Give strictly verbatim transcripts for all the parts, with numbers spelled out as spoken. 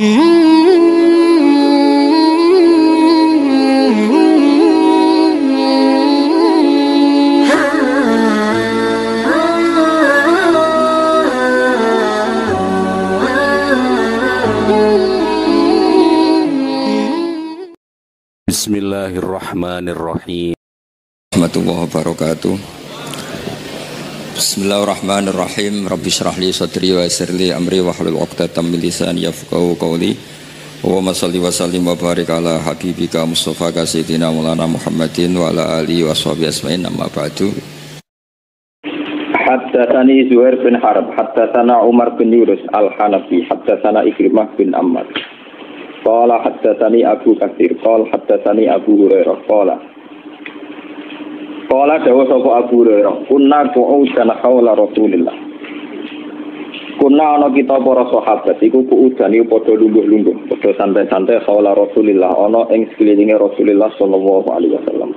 Bismillahirrahmanirrahim. Assalamualaikum warahmatullahi wabarakatuh. Bismillahirrahmanirrahim. Rabbi syrah li sadri wa yassir li amri wahlul 'uqdatam min lisani yafqahu qawli. Wa salli wa sallim wa barik ala habibika Mustafa Sayyidina Maulana Muhammadin wa ala alihi washabihi ajmain. Amma ba'du. Haddatsani Zuhair bin Harb, haddatsana Umar bin Yunus al-Hanafi, haddatsana Ikrimah bin Ammar. Qala haddatsani Abu Katsir, qala haddatsani Abu Hurairah, qala Qala dawu sapa Abu Hurairah, kunna qu'udan haula Rasulillah. Kunna ana kita para sahabat iku qu'udan iku padha lungguh-lungguh, padha santai-santai haula Rasulillah, ana ing sekelilinge Rasulillah sallallahu alaihi wasallam.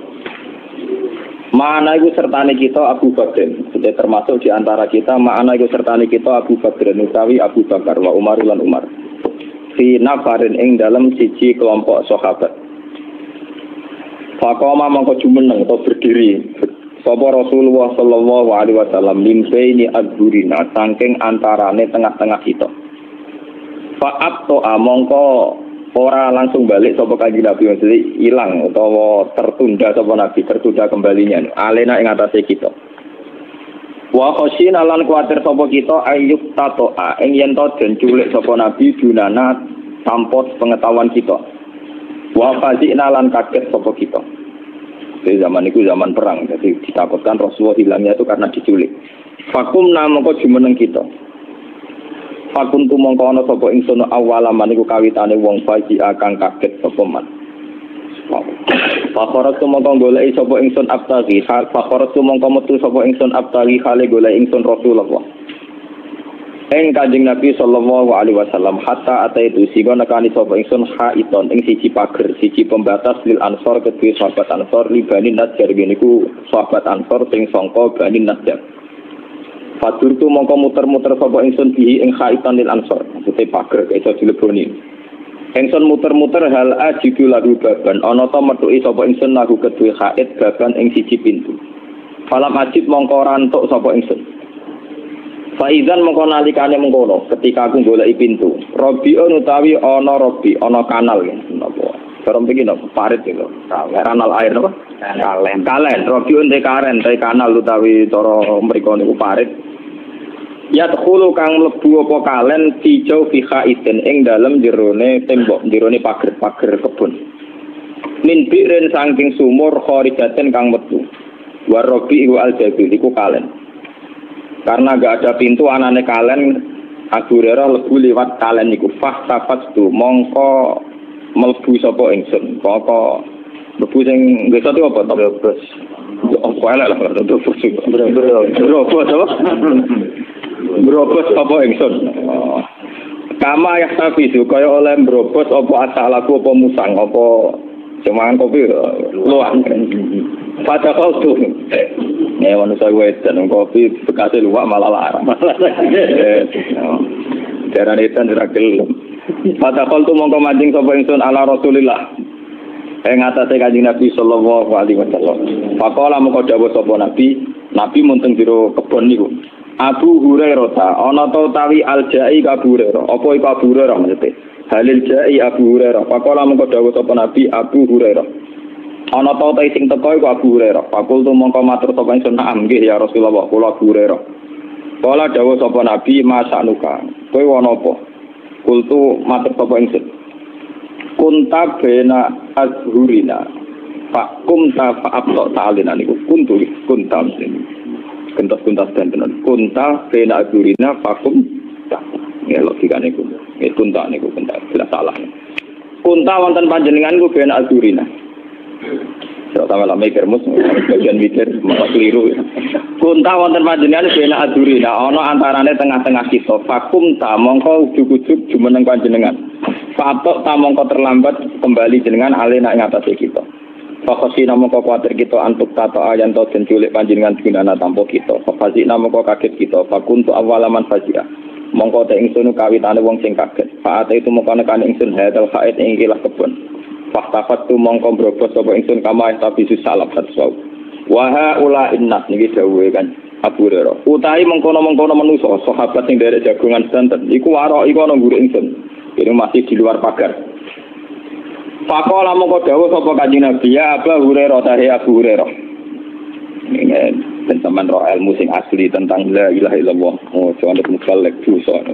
Ma'ana iku sertane kita Abu Bakar, sedaya termasuk di antara kita ma'ana iku sertane kita Abu Bakar utawi Abu Bakar wa Umar lan Umar. Fi nafarin ing dalem siji kelompok sahabat. Fakoma mongko jumeneng atau berdiri sapa Rasulullah sallallahu alaihi wasallam limbaini adburina saking antarane tengah-tengah kita. Fa'at to amongko ora langsung balik sapa Kanjeng Nabi, maksudnya ilang utawa tertunda sapa Nabi, tertunda kembalinya alena ing atase kita. Wa khashina lan kuwatir sapa kita ayyuk tatoa ing yen to den culik sapa Nabi dunana sampot pengetahuan kita. Wa fazina lan kaget sapa kita. Jadi zaman itu zaman perang, jadi ditakutkan Rasulullah hilangnya itu karena diculik. Fakum na mongko jumeneng kita. Fakum tu mongko ana sapa ingsun awalaman iku kawitane wong faji akang kaget sapa man. Fakhorat tu mongko golek sapa ingsun abtaghi, fakhorat tu mongko metu sapa ingsun abtaghi kale golek ingsun Rasulullah. Eng Kanjeng Nabi sallallahu alaihi wasallam hatta ataitu sigo nakani sapa ingsun haiton ing siji pager, siji pembatas lil ansor kedue sahabat ansor libani Najjar niku sahabat ansor sing sangka Bani Najjar. Faturtu mongko muter-muter sapa ingsun bihi ing haiton lil ansor, maksudte pager iso dileboni. Ingsun muter-muter hal ajidu lagu baban ana ta metuki sapa ingsun lagu kedue hait baban ing siji pintu. Falam ajib mongko rantuk sapa ingsun. Faizan mongko nalikane mengkono ketika aku goleki pintu. Robiun utawi ana robi, ana kanal napa. Cara mriki napa parit lho. Kanal air napa? Kalen. Kalen, robiun te karen, te kanal utawi cara mriko niku parit. Ya tkhulu kang mlebu apa kalen dijau fiha iden ing dalem jerone tembok, jerone pager-pager kebun. Min biren saking sumur kharijaten kang metu. Wa robi wa aljabil iku kalen. Karena gak ada pintu anane kalen Abu Hurairah lebu liwat kalen niku fah tapat tu mongko mlebu sapa ingsun koko mlebu sing wis ati apa to bos opo ala lah to bos bro bro bro bos apa ingsun kama ya tapi su kaya oleh bro bos apa asalaku apa musang apa cuman kopi luang pada kau tuh, nih manusia gue dan kopi bekasi luak malah larang. Darah hitam dirakil. Pada kau tuh mongko mancing sopo ingsun ala Rasulillah. Ing atase Kanjeng Nabi sallallahu alaihi wasallam. Faqala mongko dawuh sapa Nabi, Nabi munteng jero kebon niku. Abu Hurairah ta ana ta utawi aljai Abu Hurairah. Apa iku Abu Hurairah maksudte? Halil jai Abu Hurairah. Faqala mongko dawuh sapa Nabi Abu Hurairah. Ana ta utahe sing teko iku Abu Hurairah. Fakul tu mongko matur sapa ingsun na'am nggih ya Rasulullah kula Abu Hurairah. Kala dawuh sapa Nabi masanuka. Kowe ana apa? Kultu matur sapa ingsun. Kunta bena azhurina. Pak kumta fa'abta ta'alina niku kuntu kunta sini. Kentas-kentas tenan. Kunta bena azhurina fakum. Ya logika niku. Ya kunta niku kunta jelas salah. Kunta wonten panjenengan ku bena azhurina. Terutama lah mikir mus, bagian mikir malah keliru. Kunta wonten panjenengan bena adurina, ana antarane tengah-tengah kita. Fakum ta mongko ujug-ujug jumeneng panjenengan. Fatok ta mongko terlambat kembali jenengan alena ing atase kita. Fakasi namo kok kuatir kita antuk tato ayan to den culik panjenengan gunana tampo kita. Fakasi namo kok kaget kita. Fakuntu awalaman fajia. Mongko te ingsun kawitane wong sing kaget. Saat itu mukanya kan ingsun hadal haid ingkilah kebun. Faktafat tu mongkom berobos sopo ingsun kamain tapi susah lapsat suau. Wahai ulah innat niki dawuhe kan Abu Hurairah. Utai mengkono mengkono manusia sahabat yang dari jagungan Banten. Iku warok iku ana guru ingsun. Ini masih di luar pagar. Pakola mongko dawuh sapa Kanjeng Nabi ya Abu Hurairah tahe Abu Hurairah. Ini teman roh ilmu sing asli tentang la ilaha illallah. Oh, soal mukalek dosa.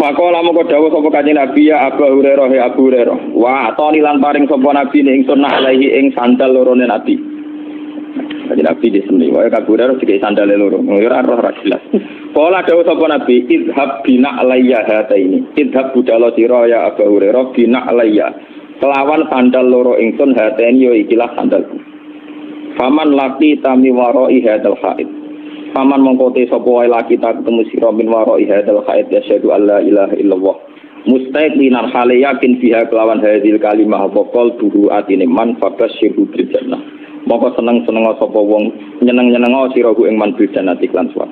Pakola mongko dawuh sapa Kanjeng Nabi ya Abu Hurairah ya Abu Hurairah. Wa atoni lan paring sapa Nabi ning ingsun alaihi ing sandal lorone Nabi. Kanjeng Nabi diseni wae Abu Hurairah sik sandal loro. Ora roh ra jelas. Pola dawuh sapa Nabi idhab bina alayya hataini. Idhab budalo sira ya Abu Hurairah bina alayya. Kelawan sandal loro ingsun haten yo ikilah sandalku. Faman laki tami waroi hadal haid. Faman mengkote sopo wae laki tak ketemu sira min waroi hadal haid ya syadu alla ilaha illallah. Mustaqlin al hale yakin fiha kelawan hadil kalimah faqal duru atine man fabasyiru bil jannah. Moko seneng-seneng sapa wong nyeneng-nyeneng sira ku ing man bil jannah iklan suwat.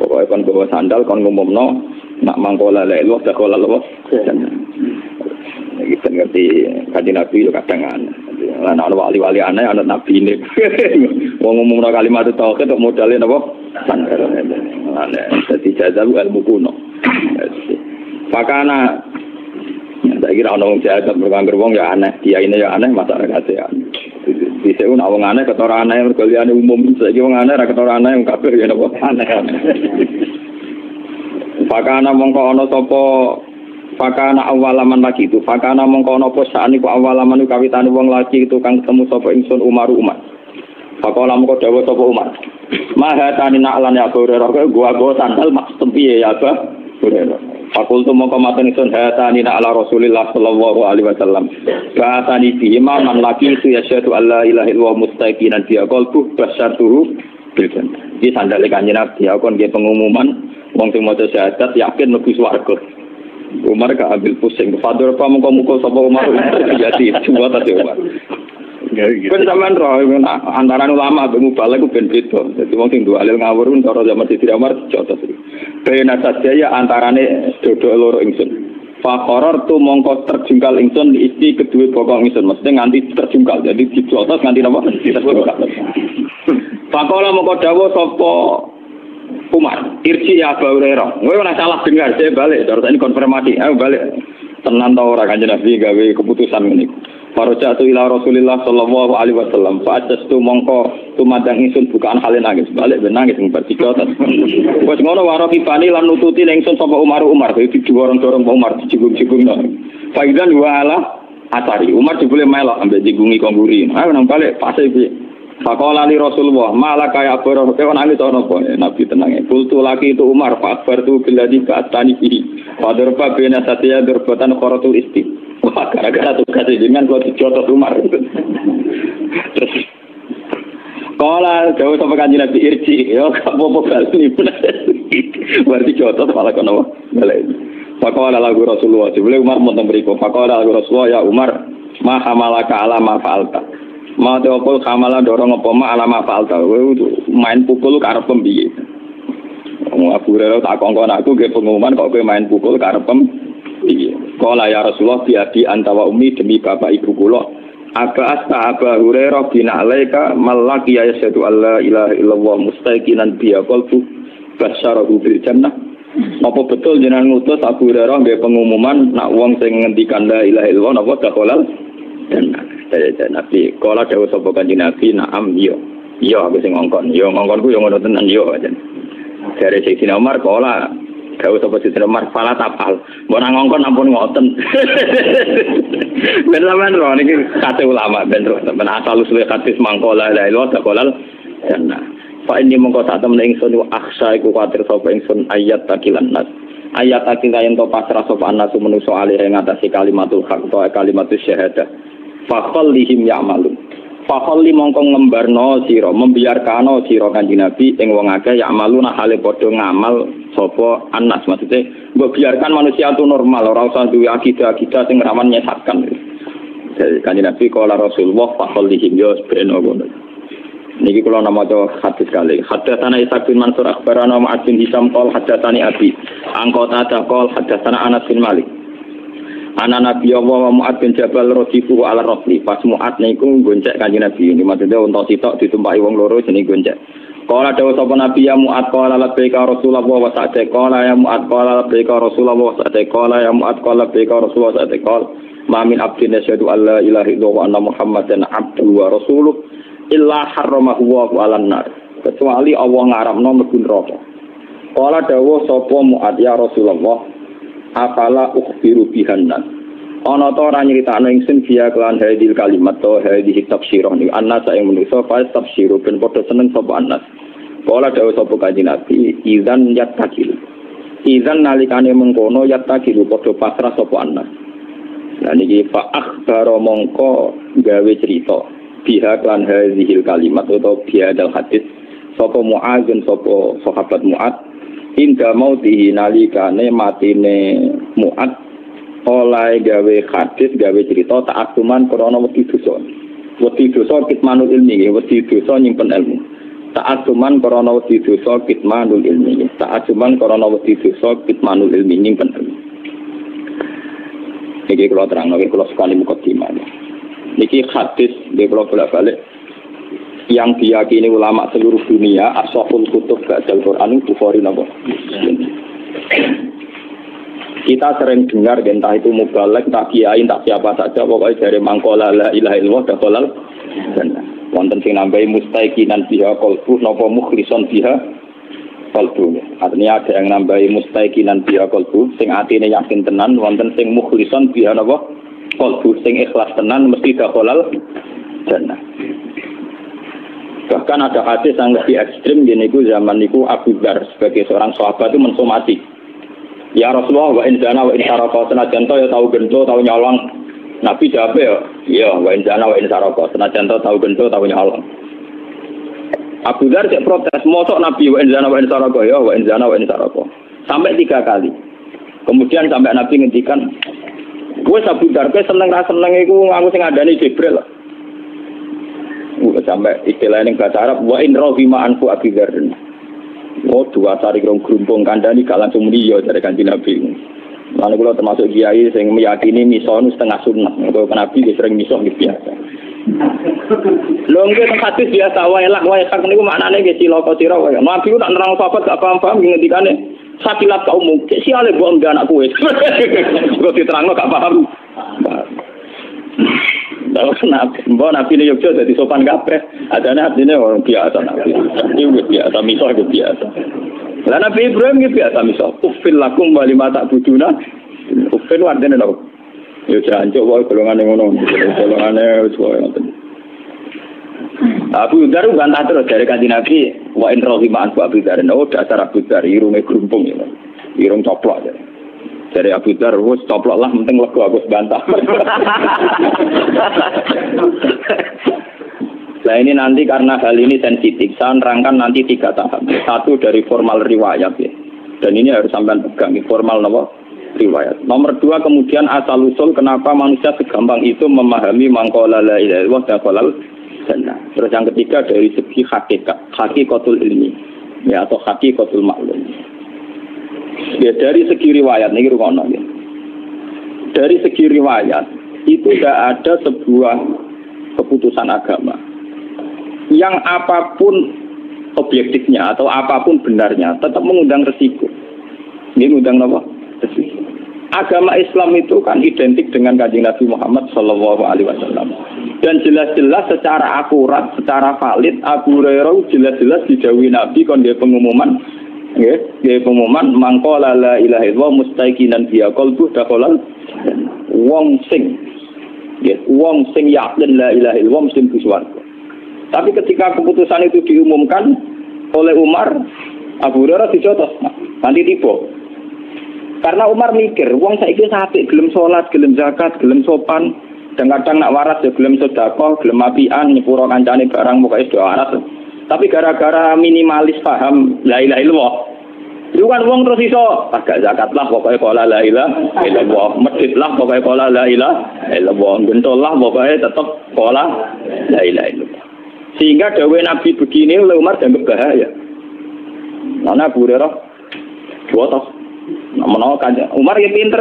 Pokoke kon bawa sandal kon ngumumno nak mangkola la ilaha illallah. Kita ngerti kaji nabi itu kadang-kadang anak wali-wali aneh, anak nabi ini mau ngomong kalimat itu tau, itu modalnya apa? Sanggar jadi jazah itu ilmu kuno makanya saya kira orang jazah berkongkong ya aneh, dia ini ya aneh, masyarakatnya aneh bisa itu orang aneh, ketora aneh, berkeliannya umum saya kira orang aneh, ketora aneh, yang kabel ya apa? Aneh makanya orang-orang sopo Fakana awalaman lagi itu, fakana mengkono posaan itu awalaman itu kawitan uang lagi itu kan ketemu sopo ingsun Umar Umar. Fakola mengko dawuh sopo Umar. Mahatani na'lan ya Abu Hurairah, gua gua sandal maksud piye ya Abu Hurairah. Fakultu mengko matur ingsun hatani na'la Rasulillah sallallahu alaihi wasallam. Ba'atani bi imaman lagi itu ya syadu alla ilaha illallah mustaqinan bi qalbu basyatuhu bil jannah. Iki sandale Kanjeng Nabi ya kon nggih pengumuman wong sing maca syahadat yakin mlebu swarga. Umar gak ambil pusing. Fador apa mau mukul sama Umar? Jadi dua tadi Umar. Pencaman roh antara ulama bemu balik ben beda. Jadi wong sing dua alil ngawur karo zaman Sidri Umar jotos iki. Ben sajaya antarane dodo loro ingsun. Fakoror tu mongko terjungkal ingsun diisi kedua bokong ingsun. Maksudnya nganti terjungkal. Jadi dijotos nganti apa? Fakola mongko dawuh sapa Umar, irji ya Abu Hurairah. Gue orang salah dengar, saya balik. Terus ini konfirmasi, ayo balik. Tenang tau orang Kanjeng Nabi gawe keputusan ini. Faroja'tu ila Rasulillah sallallahu alaihi wasallam. Fa'ajastu mongko tumadang ingsun bukaan halin nangis. Balik benangis ngibad tiga. Wes ngono waro pipani lan nututi ingsun sapa Umar Umar. Jadi diborong-dorong Pak Umar dijigung-jigung. Faizan wala atari. Umar jebule melok ambek jigungi kongguri. Ayo nang balik pas iki. Pakola li Rasulullah, malah kayak Abu Hurairah, kayak nangis orang pun, Nabi tenangnya. Kultu laki itu Umar, Pak Akbar itu geladi ke atani ini. Pak Durba bina satya durbatan korotul isti. Wah, gara-gara tugas dengan kalau dijotos Umar. Terus, kola jauh sama Kanjeng Nabi irji, yo kamu balik nih pun. Berarti jotos malah kono balik. Pakola lagu Rasulullah, sebelum Umar mau memberiku. Pakola lagu Rasulullah, ya Umar, maha malaka alama falta. Mau teopol kamala dorong ngepoma alama falta. Main pukul karep pembiye. Abu Hurairah tak kongkon aku ke pengumuman kok kowe main pukul karep pembiye. Qala ya Rasulullah bi abi anta wa ummi demi bapak ibu kula. Aba asta Abu Hurairah bin alaika malaki ya syadu alla ilaha illallah mustaqinan bi qalbu basyarahu bil jannah. Apa betul jenengan ngutus Abu Hurairah nggawe pengumuman nak wong sing ngendikan la ilaha illallah napa dakhalal jannah. Jadi Nabi, kalau ada usaha Kanjeng Nabi, naam yo, yo aku sing ngongkon, yo ngongkonku yo ngono tenan yo aja. Dari Sidina Umar, kalau ada usaha Sidina Umar, falah tapal, bukan ngongkon ampun ngoten. Benar-benar loh, ini kata ulama, benar-benar asal usulnya katis mangkola dari luar sekolah. Karena Pak ini mengkotak temen ingsun, aksa iku khawatir sopo ingsun ayat takilan nas. Ayat takilan to pasrah sopan nasu menuso alih yang ngatasi kalimatul hak atau kalimatul syahadah. Fakol lihim ya'malun. Fakol li mongkong ngembarno siro, membiarkano siro Kanjeng Nabi yang wong akeh ya'malun ahale padha ngamal sapa anas maksudnya biarkan manusia itu normal ora usah duwe akidah-akidah sing rawan nyesatkan. Kanjeng Nabi kala Rasulullah fakol lihim yo ben ngono. Niki kula namaca hadis kali. Hadatsana Isa bin Mansur akhbarana Ma'ad bin Hisam qol hadatsani Abi. Angkota qol hadatsana Anas bin Malik. Anak Nabi Allah Mu'ad bin Jabal radifu ala rafli. Pas Mu'ad niku goncek Kanjeng Nabi. Niki maksude unta sitok ditumpahi wong loro jenenge goncek. Qala dawu sapa Nabi ya Mu'ad qala labbaika Rasulullah wa sa'ata qala ya Mu'ad qala labbaika Rasulullah wa sa'ata qala ya Mu'ad qala labbaika Rasulullah wa sa'ata qala ma min abdin yashhadu alla ilaha illallah wa anna Muhammadan abduhu wa rasuluh. Illa harramahu wa alan nar, kecuali Allah ngaramno mlebu neraka. Kala dawuh sapa Mu'ad ya Rasulullah, afala ukhbiru bihanna. Ana ta ora nyritakno ingsun biya kelan hadil kalimat ta hadil tafsirah niku annas ing menusa fa tafsiru ben padha seneng sapa annas. Kala dawuh sapa Kanjeng Nabi, izan yatakil. Izan nalikane mengkono yatakilu padha pasrah sapa annas. Lah niki fa akhbaro mongko gawe cerita. Pihak lan hadhil kalimat atau biadal hadis sapa Mu'adzun sapa sahabat Mu'ad inda mauti nalikane matine Mu'ad oleh gawe hadis gawe cerita taat cuman krana wedi dosa wedi dosa kitmanul ilmi wedi dosa nyimpen ilmu taat cuman krana wedi dosa kitmanul ilmi taat cuman krana wedi dosa kitmanul ilmi nyimpen ilmu iki kula terangno kula sekali mukadimah. Niki hadis di blok-blok balik yang diyakini ulama seluruh dunia asoful kutub ba'dal Qur'an Bukhari napa. Kita sering dengar entah itu mubalek, tak kiai, tak siapa saja pokoknya dari mangkola la ilaha illallah dakhalal jannah. Wonten sing nambahi mustaiqinan biha qalbu napa mukhlison biha qalbu. Artinya ada yang nambahi mustaiqinan biha qalbu sing atine yakin tenan wonten sing mukhlison biha napa kalbu sing ikhlas tenan mesti dakhalal jannah. Bahkan ada hadis yang lebih ekstrim gini ku zaman niku Abu Dzar sebagai seorang sahabat itu mensomasi. Ya Rasulullah wa in zana wa in saraka senajan to ya tahu gento tahu nyolong. Nabi jawab ya, ya wa in zana wa in saraka senajan to tahu gento tahu nyolong. Abu Dzar cek protes mosok Nabi wa in zana wa in saraka ya wa in zana wa in saraka. Sampai tiga kali. Kemudian sampai Nabi ngendikan gue Abu Dzar gue seneng rasa seneng iku aku sing ngandani Jibril lah. Gue sampai istilah ning bahasa Arab wa in rawi ma anfu Abu Dzar. Oh dua tarik rong grumpung kandani gak langsung mriya dari Kanjeng Nabi. Lan kula termasuk kiai sing meyakini misah setengah sunnah. Kok Nabi wis sering misah iki biasa. Lho nggih hadis biasa wae lah wae kan niku maknane nggih cilaka sira wae. Nabi ku tak nerang sahabat gak paham-paham ngendikane sakilat kaum mungkin si ale buang dia anak kue, gue diterang lo gak paham. Kalau nabi, buat nabi di Jogja jadi sopan kape, ada nabi ini orang biasa nabi, ini biasa misal gue biasa. Lain nabi Ibrahim gue biasa misal, ufil lakum bali mata bujuna, ufil warden lo, Jogja anjo boy golongan yang ngono, golongan yang suai nanti. Abu Dzar bantah terus dari Kanjeng Nabi wa in rohiman wa Abu Dzar no dasar Abu Dzar irunge grumpung ya. Irung coplok ya. Dari Abu Dzar wis coplok lah penting lego aku bantah. Nah ini nanti karena hal ini sensitif, saya nerangkan nanti tiga tahap. Satu dari formal riwayat ya. Dan ini harus sampean pegang formal napa? Riwayat. Nomor dua kemudian asal usul kenapa manusia segampang itu memahami mangkola la ilaha illallah dakhalal. Nah, terus yang ketiga dari segi hakikat, hakikatul ilmi ya atau hakikatul ma'lum. Ya dari segi riwayat niki rumono ya. Dari segi riwayat itu tidak ada sebuah keputusan agama yang apapun objektifnya atau apapun benarnya tetap mengundang resiko. Ini mengundang apa? Resiko. Agama Islam itu kan identik dengan Kanjeng Nabi Muhammad sallallahu alaihi wasallam. Dan jelas-jelas secara akurat, secara valid, Abu Hurairah jelas-jelas dijauhi Nabi kon dia pengumuman, nggih, dia pengumuman mangqala la ilaha illallah mustaiqinan biha qalbuhu dakhalal wong sing nggih, wong sing yakin la ilaha illallah mesti mlebu swarga. Tapi ketika keputusan itu diumumkan oleh Umar, Abu Hurairah dicotos, nanti tiba. Karena Umar mikir, wong saiki apik gelem salat, gelem zakat, gelem sopan. Kadang-kadang nak waras ya gelem sedekah, gelem apian nyepuro kancane barang pokoke doa waras. Tapi gara-gara minimalis paham la ilaha illallah. Lu kan wong terus iso agak zakat lah pokoke qala la ilaha illallah, masjid lah pokoke qala la ilaha illallah, gentol lah pokoke tetep qala la ilaha illallah. Sehingga dawai Nabi begini oleh Umar dianggap bahaya. Mana Bu Rerah? Botos. Umar ya pinter.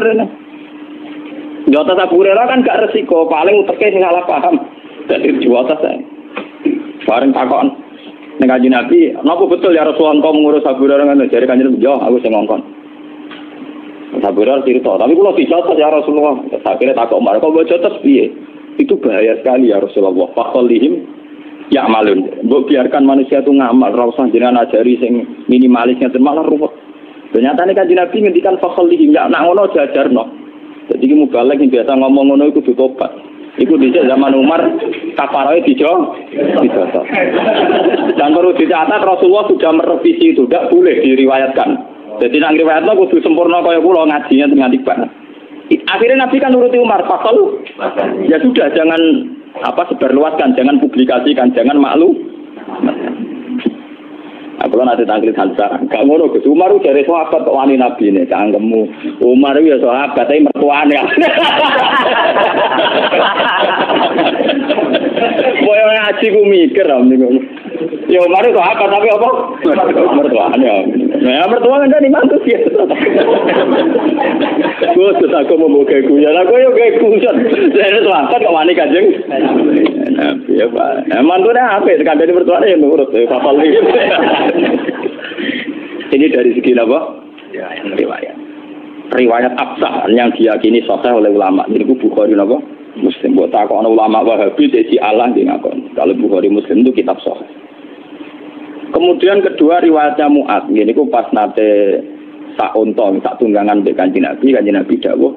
Jotos Abu Rerah kan gak resiko. Paling uteknya sih ngalah paham. Jadi jotos ya. Bareng takon. Dengan Kanjeng Nabi, kenapa betul ya Rasulullah engkau mengurus Abu Rerah? Jadi Kanjeng Nabi, jauh aku ngongkon. Abu Rerah cerita, tapi kalau dijotos ya Rasulullah. Akhirnya takut Umar, kok jotos piye? Itu bahaya sekali ya Rasulullah. Fakolihim ya malun, bu biarkan manusia itu ngamal, rausah jenengan ajari sing minimalisnya termalah ruwet. Ternyata ini kan Nabi ngendikan fakhol lihim, nggak nak ngono jajar no. Jadi kamu balik yang biasa ngomong ngono itu ditobat. Itu bisa zaman Umar kafaroe dijo, dijotos. Dan perlu dicatat Rasulullah sudah merevisi itu, tidak boleh diriwayatkan. Jadi nak riwayatnya kudu sempurna kaya kula ngajinya dengan tiba. Akhirnya Nabi kan nuruti Umar fakhol, ya sudah jangan apa sebarluaskan, jangan publikasikan, jangan maklum. Aku kan ada tangkil hantar. Gak ngono Gus Umar itu dari sahabat kok wani Nabi ini. Kanggemu Umar itu ya sahabat, tapi mertuanya. Boyo ngaji ku mikir. Ya Umar itu sahabat, tapi apa? Mertuanya. Ya mertuanya kan dimantus ya. Gus, aku mau keguyan. Aku ya keguyan. Dari sahabat kok wani Kanjeng Nabi ya Pak. Emang tuh apa? Sekadar ini mertuanya yang nurut. Kapal ini. Ini dari segi apa? Ya, riwayat. Riwayat absah yang diyakini sahih oleh ulama. Ini ku Bukhari apa? Muslim. Buat takon ulama Wahabi dadi Allah nggih ngakon. Kalau Bukhari Muslim itu kitab sahih. Kemudian kedua riwayatnya Mu'ad. Ini ku pas nate sak unta, sak tunggangan mbek Kanjeng Nabi, Kanjeng Nabi dawuh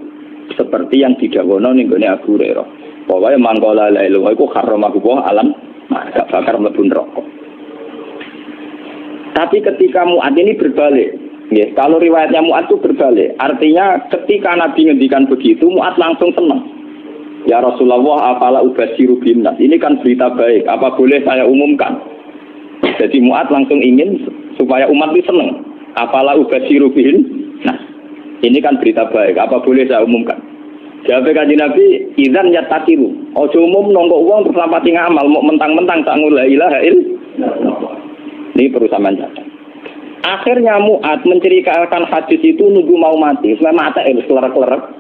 seperti yang didawuhno ning gone Abu Hurairah. Bahwa mangkola la ilaha iku karomah alam, gak bakar mlebu neraka. Tapi ketika Mu'ad ini berbalik, ya, kalau riwayatnya Mu'ad itu berbalik, artinya ketika Nabi ngendikan begitu, Mu'ad langsung senang. Ya Rasulullah, afala ubasyiru binnas, ini kan berita baik, apa boleh saya umumkan? Jadi Mu'ad langsung ingin supaya umat itu senang. Afala ubasyiru binnas, ini kan berita baik, apa boleh saya umumkan? Jawabnya Kanjeng Nabi, idzan yatatiru, ojo umum nongko uang terus nampati ngamal, mau mentang-mentang tak ngula ilaha illallah. Ini perusahaan cacat. Akhirnya Mu'ad menceritakan hadis itu nunggu mau mati. Selama mata itu kelerak-kelerak.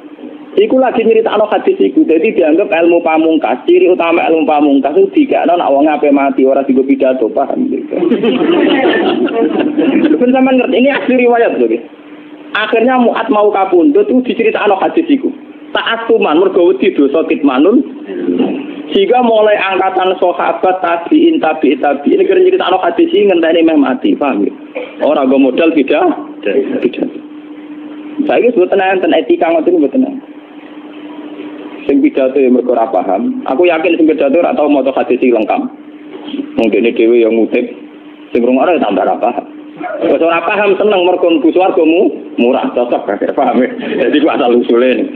Iku lagi cerita anak hadis itu. Jadi dianggap ilmu pamungkas. Ciri utama ilmu pamungkas itu tiga. Anak awang ngapain mati orang juga pidato paham. Bersama ngerti ini asli riwayat loh. Akhirnya Mu'ad mau kapundhut itu dicerita anak hadis itu. Taat tuman mergawati dosa kitmanun. Sehingga mulai angkatan sahabat tabiin tabiin tabiin ini kerja kita anak hadis ini ngenteni meh mati, paham ya? Orang gue modal tidak, tidak. Saya ini sebut tenang, tenang etika ngoten ini tenang. Sing pidato yang mereka paham, aku yakin sing pidato ora tau maca hadis iki lengkap. Wong dene dhewe yang ngutip, sing rung ora tambah ora paham. Wis ora paham seneng mergo mlebu swargamu murah cocok gak paham ya. Jadi ku asal usule ini.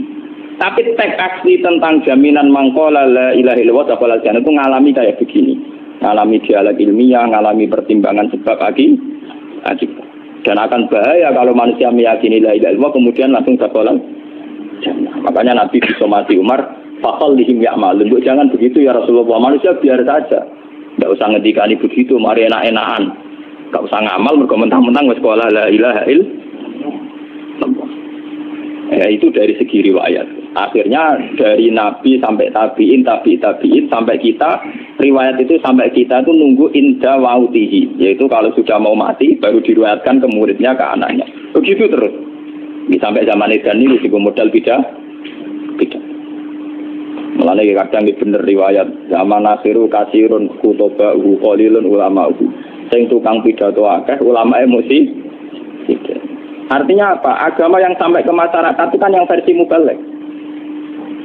Tapi teks asli tentang jaminan mangkola la ilaha illallah wal jannah itu ngalami kayak begini. Ngalami dialog ilmiah, ngalami pertimbangan sebab lagi. Dan akan bahaya kalau manusia meyakini la ilaha illallah kemudian langsung dalam jannah. Makanya Nabi disomasi Umar, faqal lihim ya'malun. Jangan begitu ya Rasulullah. Manusia biar saja. Enggak usah ngedikani begitu, mari enak-enakan. Enggak usah ngamal berkomentar-komentar wis qala la ilaha illallah. Ya itu dari segi riwayat. Akhirnya dari Nabi sampai tabiin, tabiin, tabiin sampai kita, riwayat itu sampai kita itu nunggu inda wautihi, yaitu kalau sudah mau mati baru diriwayatkan ke muridnya, ke anaknya. Begitu terus. Sampai zaman Edan ini juga modal beda. Beda. Mulanya kadang bener riwayat. Zaman Nasiru kasirun kutobahu qalilun ulama'uhu. Sing tukang pidato akeh ulama emosi. Tidak. Artinya apa? Agama yang sampai ke masyarakat itu kan yang versi mubalek.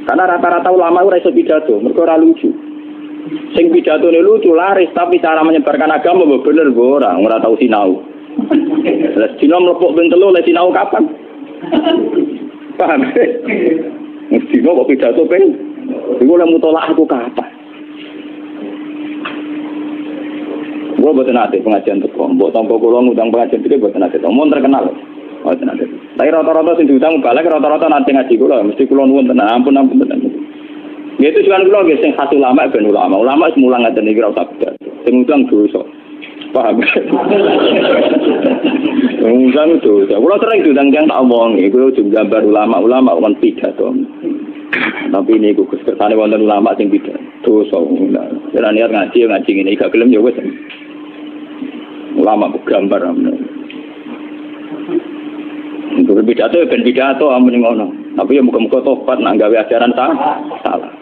Karena rata-rata ulama itu rasa pidato, mereka orang lucu. Sing pidato ini lucu, laris, tapi cara menyebarkan agama bener-bener orang, orang tahu sinau. Les dino mlepuk ben telu, les sinau kapan? Paham? Les dino kok pidato ben? Iku lemu tolak aku kapan? Gua boten ate pengajian teko, mbok tampa kula ngundang pengajian iki boten ate. Mun terkenal. Oh, tapi rata-rata sing diundang balik rata-rata nanti ngaji kula mesti kula nuwun tenan ampun ampun tenan. Nggih itu juan kula nggih sing khas ulama ben ulama. Ulama wis mulang ngaten iki ora usah pidato. Singgang dosa. Paham? Singgang dosa. Kalau sering diundang-undang tak omong. Itu juga baru ulama-ulama kan tidak. Tapi ini aku kesekretari wonten ulama yang tidak. Dosa. Jangan niat ngaji, ngaji ini. Gak gelem ya wes. Ulama bergambar. Untuk berbidato ya ben bidato amun ngono. Tapi ya muka-muka tobat nak gawe ajaran salah. Salah.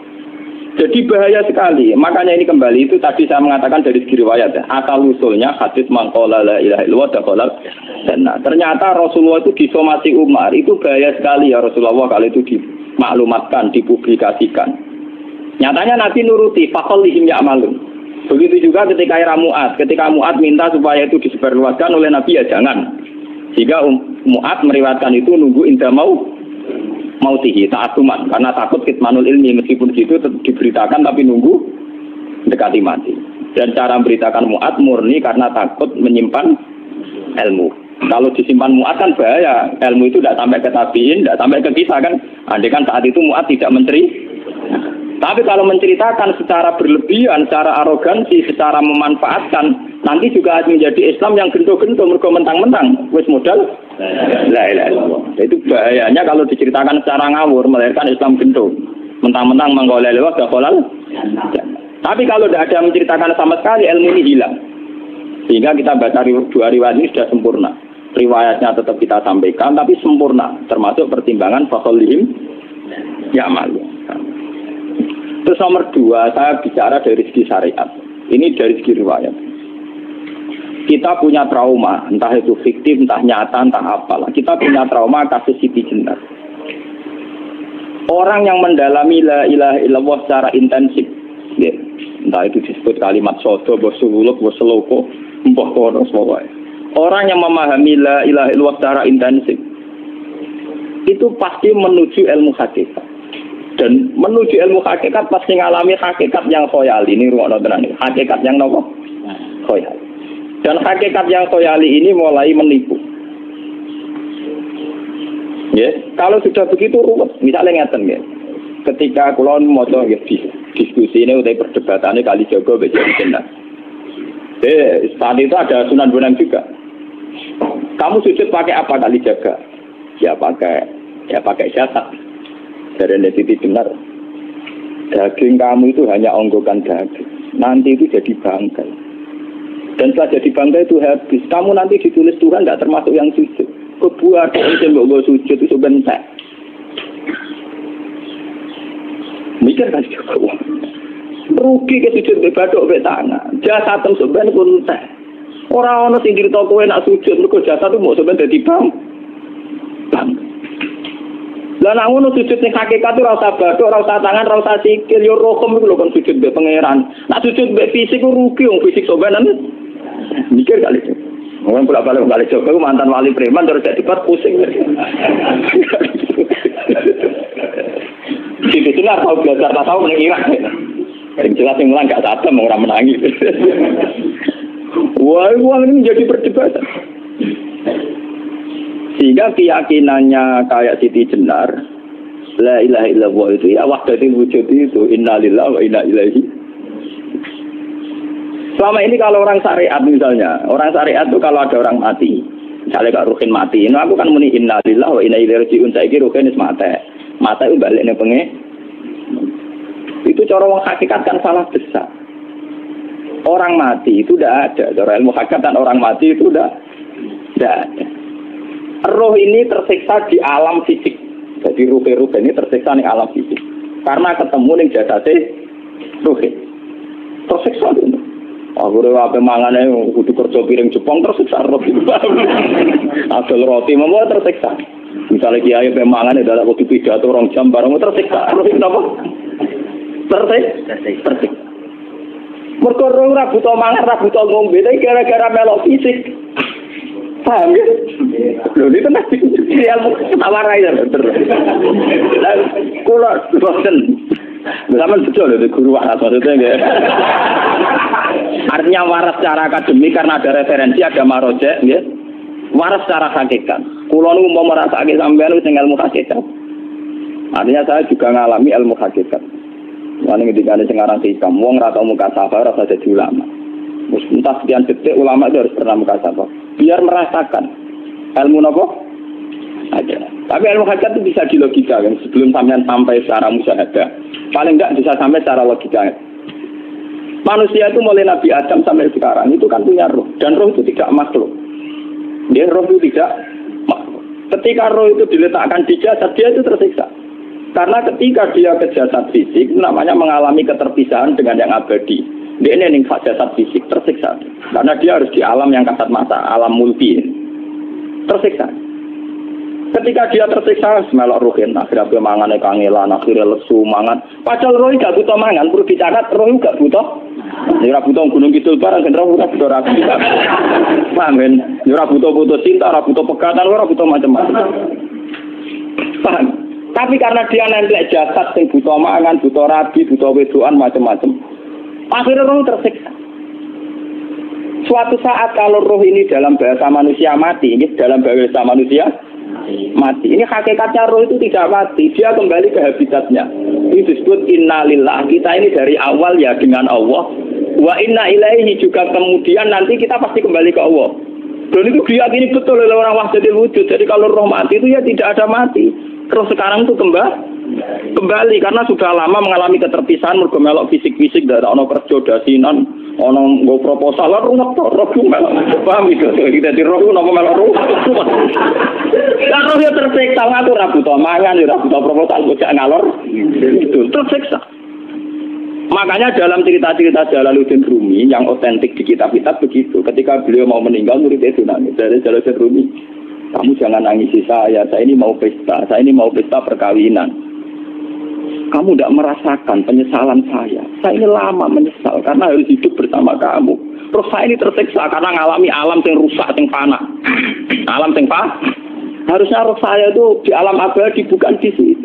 Jadi bahaya sekali. Makanya ini kembali itu tadi saya mengatakan dari segi riwayat ya. Asal usulnya hadis mangqala la ilaha illallah dakhala jannah. Ternyata Rasulullah itu disomasi Umar. Itu bahaya sekali ya Rasulullah kalau itu dimaklumatkan, dipublikasikan. Nyatanya Nabi nuruti faqallihim ya'malun. Begitu juga ketika era Mu'ad, ketika Mu'ad minta supaya itu disebarluaskan oleh Nabi ya jangan. Jika Mu'ad meriwayatkan itu nunggu indah mau mau tihi saat umat karena takut kitmanul ilmi meskipun itu diberitakan tapi nunggu dekati mati dan cara memberitakan Mu'ad murni karena takut menyimpan ilmu. Kalau disimpan Mu'ad kan bahaya, ilmu itu tidak sampai ke tabiin, tidak sampai ke kisah kan. Andai kan saat itu Mu'ad tidak menteri. Tapi kalau menceritakan secara berlebihan, secara arogansi, secara memanfaatkan, nanti juga menjadi Islam yang gento-gento, mergo mentang-mentang, wis modal, la ilaha illallah. Itu bahayanya kalau diceritakan secara ngawur, melahirkan Islam gento, mentang-mentang mangko la ilaha illallah. Tapi kalau tidak ada menceritakan sama sekali, ilmu ini hilang. Sehingga kita baca dua riwayat ini sudah sempurna. Riwayatnya tetap kita sampaikan, tapi sempurna, termasuk pertimbangan fasolihim, ya malu. Terus nomor dua, saya bicara dari segi syariat. Ini dari segi riwayat. Kita punya trauma, entah itu fiktif, entah nyata, entah apalah. Kita punya trauma kasus Siti Jenar. Orang yang mendalami la ilaha illallah secara intensif, ya, entah itu disebut kalimat sodo, bosuluk, boseloko, mpoh kono, semuanya. Orang yang memahami la ilaha illallah secara intensif, itu pasti menuju ilmu hakikat. Dan menuju ilmu hakikat pasti ngalami hakikat yang khoyali ini ruang ini hakikat yang nopo khoyali dan hakikat yang khoyali ini mulai menipu ya yeah. Kalau sudah begitu ruwet misalnya ngeten ya ketika kulon moco ya, diskusi ini udah perdebatannya kali jago baca jenah eh saat itu ada Sunan Bonang juga kamu sujud pakai apa kali jaga ya pakai ya pakai jasad. Dari Siti Jenar, daging kamu itu hanya onggokan daging. Nanti itu jadi bangkai. Dan setelah jadi bangkai itu habis. Kamu nanti ditulis Tuhan tidak termasuk yang sujud. Kebuatan yang tidak sujud itu sebentar. Mikir kan juga. Rugi ke sujud badok ke tanah. Jasa itu sebentar pun tak. Orang-orang yang diritau nak sujud. Mereka jasa itu mau sebentar jadi bangkai. Lah nak ngono sujud ning hakikat ora usah bathuk, ora usah tangan, ora usah sikil, yo rohom iku lho kon sujud mbek pangeran. Nak sujud mbek fisik rugi wong fisik sobanan. Mikir kali itu. Wong pula balik balik Joko mantan wali preman terus jadi pat pusing. Sithik ora tau belajar ta tau ning Irak. Sing jelas sing lan gak sadem ora menangi. Wah, wah ini jadi perdebatan. Sehingga keyakinannya kayak Siti Jenar, la ilaha illallah itu ya wahdatil wujud itu innalillahi wa inna ilaihi. Selama ini kalau orang syariat misalnya, orang syariat itu kalau ada orang mati, misalnya Kak Ruhin mati, nah aku kan muni innalillahi wa inna ilaihi raji'un, saiki Ruhin wis mate. Mate itu balik ning penge. Itu cara wong hakikat kan salah besar. Orang mati itu tidak ada, cara ilmu hakikat dan orang mati itu tidak ada. Roh ini tersiksa di alam fisik. Jadi ruh-ruh ini tersiksa di alam fisik. Karena ketemu ning jasate ruh. Tersiksa dulu. Aku ora ape mangane kudu kerja piring Jepang tersiksa roh. Asal roti memang tersiksa. Misalnya kiai ape mangane dadak kudu pidato rong jam bareng tersiksa roh napa? Tersiksa. Tersiksa. Mergo roh ora butuh mangan, ora butuh ngombe, gara-gara melok fisik. Paham ya? Loh ini tenang, ini ilmu ketawa raya. Kulak, bosen. Sama betul itu guru waras maksudnya enggak. Artinya waras secara akademik karena ada referensi, ada marojek. Waras secara hakikat. Kulak itu mau merasa sakit sampai itu ilmu hakikat. Artinya saya juga ngalami ilmu hakikat. Karena ketika ada yang ngarang sikam, orang rata muka sabar, rasa jadi ulama. Entah sekian detik ulama itu harus pernah mukasabah. Biar merasakan ilmu apa? Ada. Tapi ilmu hakikat itu bisa dilogika kan. Sebelum sampean sampai secara musyahadah, paling enggak bisa sampai secara logika. Manusia itu mulai Nabi Adam sampai sekarang itu kan punya roh, dan roh itu tidak makhluk. Dia roh itu tidak makhluk. Ketika roh itu diletakkan di jasad, dia itu tersiksa. Karena ketika dia ke jasad fisik, namanya mengalami keterpisahan dengan yang abadi. Dia ini yang jasad fisik, tersiksa. Karena dia harus di alam yang kasat mata, alam multi. Tersiksa. Ketika dia tersiksa, semelok ruhin. Akhirnya dia mangan, kangelan, akhirnya lesu, mangan. Padahal roh gak butuh mangan, perlu dicatat, roh gak butuh. Ini gak butuh gunung kidul barang, ini gak butuh rakyat. Paham? Ini gak butuh putus cinta, gak butuh pegatan, gak butuh macam-macam. Paham? Tapi karena dia nenglek jasad, yang butuh mangan, butuh rabi, butuh wedoan, macam-macam. Akhirnya roh tersiksa. Suatu saat kalau roh ini dalam bahasa manusia mati, ini dalam bahasa manusia mati. Ini hakikatnya roh itu tidak mati, dia kembali ke habitatnya. Ini disebut innalillah. Kita ini dari awal ya dengan Allah. Wa inna ilaihi, juga kemudian nanti kita pasti kembali ke Allah. Dan itu diyakini betul oleh orang wahdatul wujud. Jadi kalau roh mati itu ya tidak ada mati. Terus sekarang itu kembali kembali karena sudah lama mengalami keterpisahan, mergo melok fisik-fisik dari ono kerja dasinan, ono nggo proposal lan ruwet to, roh melok. Paham iki, dadi roh napa melok roh. Lah roh yo tersiksa ngatur ra butuh mangan, yo ra butuh proposal, bocah ngalor. Itu tersiksa. Makanya dalam cerita-cerita Jalaluddin Rumi yang otentik di kitab-kitab begitu, ketika beliau mau meninggal muridnya itu nangis. Dari Jalaluddin Rumi, kamu jangan nangisi saya, saya ini mau pesta, saya ini mau pesta perkawinan. Kamu tidak merasakan penyesalan saya. Saya ini lama menyesal karena harus hidup bersama kamu. Terus saya ini tersiksa karena ngalami alam yang rusak, yang panah. Alam yang panah. Harusnya roh saya itu di alam abadi, bukan di sini.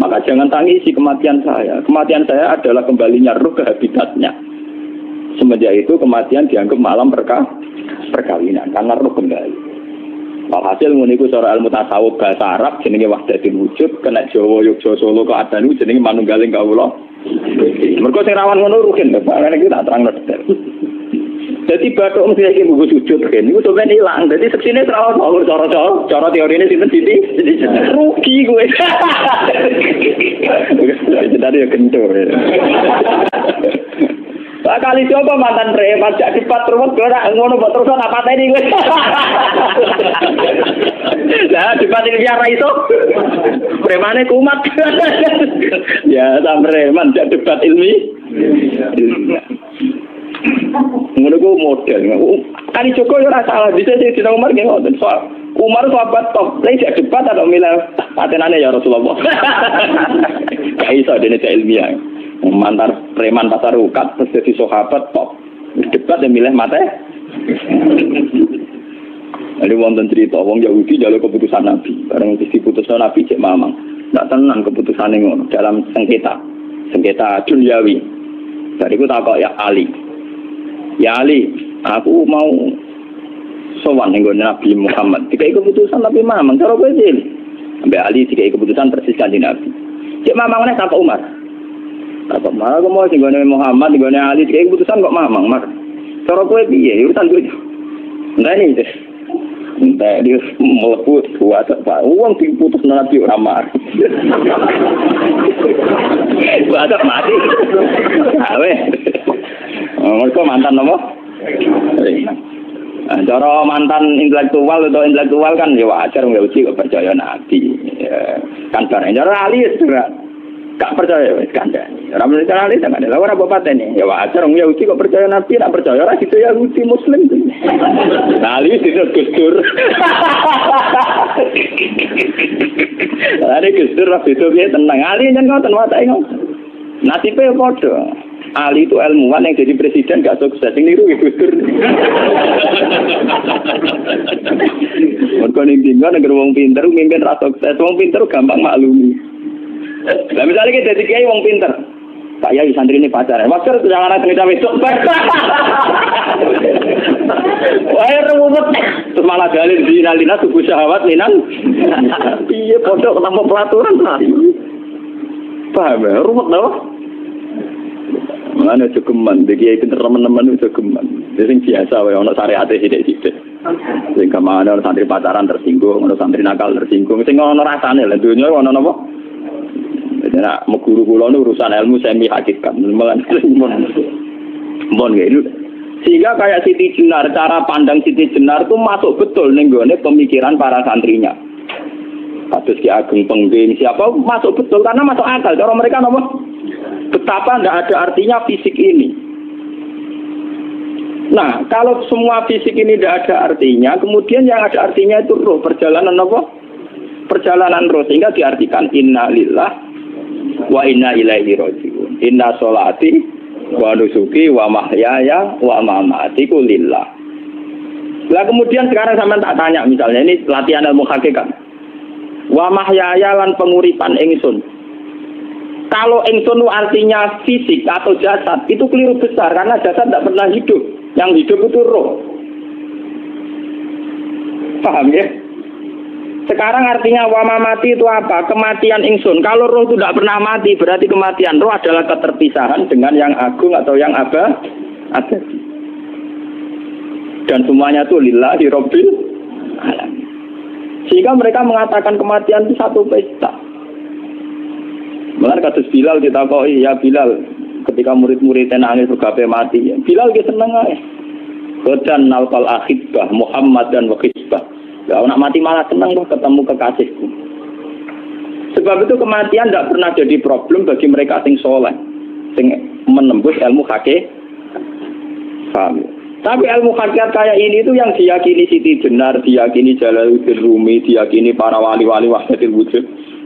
Maka jangan tangisi kematian saya. Kematian saya adalah kembalinya roh ke habitatnya. Semenjak itu kematian dianggap malam perka, perkawinan karena roh kembali. Walhasil meniku seorang ilmu tasawuf bahasa Arab jenenge wahdatul wujud, kena Jawa Yogya Solo kok ada niku jenenge manunggaling kawula. Mergo sing rawan ngono rugen, makane iki tak terangno detail. Dadi bathuk mesti iki buku wujud kene niku sampeyan ilang. Dadi seksine terus alur cara-cara, cara teorine sinten siti? Rugi kowe. Jadi tadi ya kentur. Pak kali coba mantan preman jadi patrumat ora ngono kok terusan apa tadi kowe. Lah dipateni biar ra iso. Premane kumat. Ya sampe preman jadi debat ilmi. Ngono ku model. Kali Joko yo ora salah bisa sing dina Umar nggih ngoten soal. Umar sahabat top, lha jadi debat atau milih patenane ya Rasulullah. Ka iso dene ilmiah. Mantan preman pasar ukat, terus jadi sahabat top debat yang milih mate. Jadi wonten cerita wong Yahudi jaluk keputusan Nabi, bareng mesti putusan Nabi cek mamang. Ndak tenang keputusane ngono dalam sengketa. Sengketa duniawi. Bariku takok ya Ali. Ya Ali, aku mau sowan ning Nabi Muhammad. Dikai keputusan tapi mamang cara kowe iki. Ambek Ali dikai keputusan persis kanthi Nabi. Cek mamang meneh takok Umar. Apa malah kok mau tinggone Muhammad, tinggone Ali, iki keputusan kok mamang, Mar. Cara kowe piye? Urusan kowe. Ndane iki. Ndak dia mlebu kuat apa? Wong diputus nanti ora mar. Wadah mati. Awe. Mergo mantan apa? Cara mantan intelektual atau intelektual kan ya wajar wong uji kok percaya nabi. Kan bareng cara Ali surat. Gak percaya wis kandhani. Ora percaya lha kandhani. Lah ora bapatene. Ya wajar wong Yahudi kok percaya nabi, ora percaya ora gitu ya Yahudi muslim. Nah, Ali dino gustur. Ali gustur ra beda piye tenang. Ali yen ngoten watake ngono. Nasibe padha. Ali itu ilmuwan yang jadi presiden gak sukses, sing niru gustur. Mergo ning dinggo nek wong pinter mimpin ra sukses, wong pinter gampang maklumi. Lah misalnya kita jadi kiai wong pinter. Pak Yai santri ini pacar. Wajar jangan ana tengah wedok. Wae ruwet. Terus malah dalil dinalina subuh syahwat linan. Piye pondok ketemu pelaturan ta? Paham ya, ruwet lho. Ana cukup mandi kiai pinter teman-teman cukup mandi. Sing biasa wae ana syariate sithik-sithik. Sing kemana santri pacaran tersinggung, ana santri nakal tersinggung, sing ana rasane lha dunya ana napa? Dera mu guru kula urusan ilmu semi hakikat. Mbon ngene. Sehingga kayak Siti Jenar, cara pandang Siti Jenar itu masuk betul ning gone pemikiran para santrinya. Kados Ki Ageng Pengging siapa masuk betul karena masuk akal cara mereka napa? Betapa tidak ada artinya fisik ini. Nah, kalau semua fisik ini tidak ada artinya, kemudian yang ada artinya itu roh, perjalanan apa? Perjalanan roh, sehingga diartikan inna lillah wa inna ilaihi raji'un. Inna sholati wa nusuki wa mahyaya wa mamatiku lillah. Nah, kemudian sekarang sampean tak tanya misalnya, ini latihan ilmu hakikat. Wa mahyaya lan penguripan ingsun. Kalau ingsun artinya fisik atau jasad, itu keliru besar karena jasad tidak pernah hidup. Yang hidup itu roh. Paham ya? Sekarang artinya wama mati itu apa? Kematian ingsun. Kalau roh itu tidak pernah mati, berarti kematian roh adalah keterpisahan dengan yang agung atau yang apa? Ada. Dan semuanya itu lillahi robbil alamin. Sehingga mereka mengatakan kematian itu satu pesta. Malah kasus Bilal kita kok, ya Bilal. Ketika murid-muridnya nangis bergapai mati, Bilal dia senang aja. Badan nalkal akhidbah, Muhammad dan wakidbah. Gak nak mati malah senang loh ketemu kekasihku. Sebab itu kematian tidak pernah jadi problem bagi mereka sing soleh, sing menembus ilmu hakikat. Paham? Tapi ilmu hakikat kayak ini itu yang diyakini Siti Jenar, diyakini Jalaluddin Rumi, diyakini para wali-wali Wahdatul Wujud.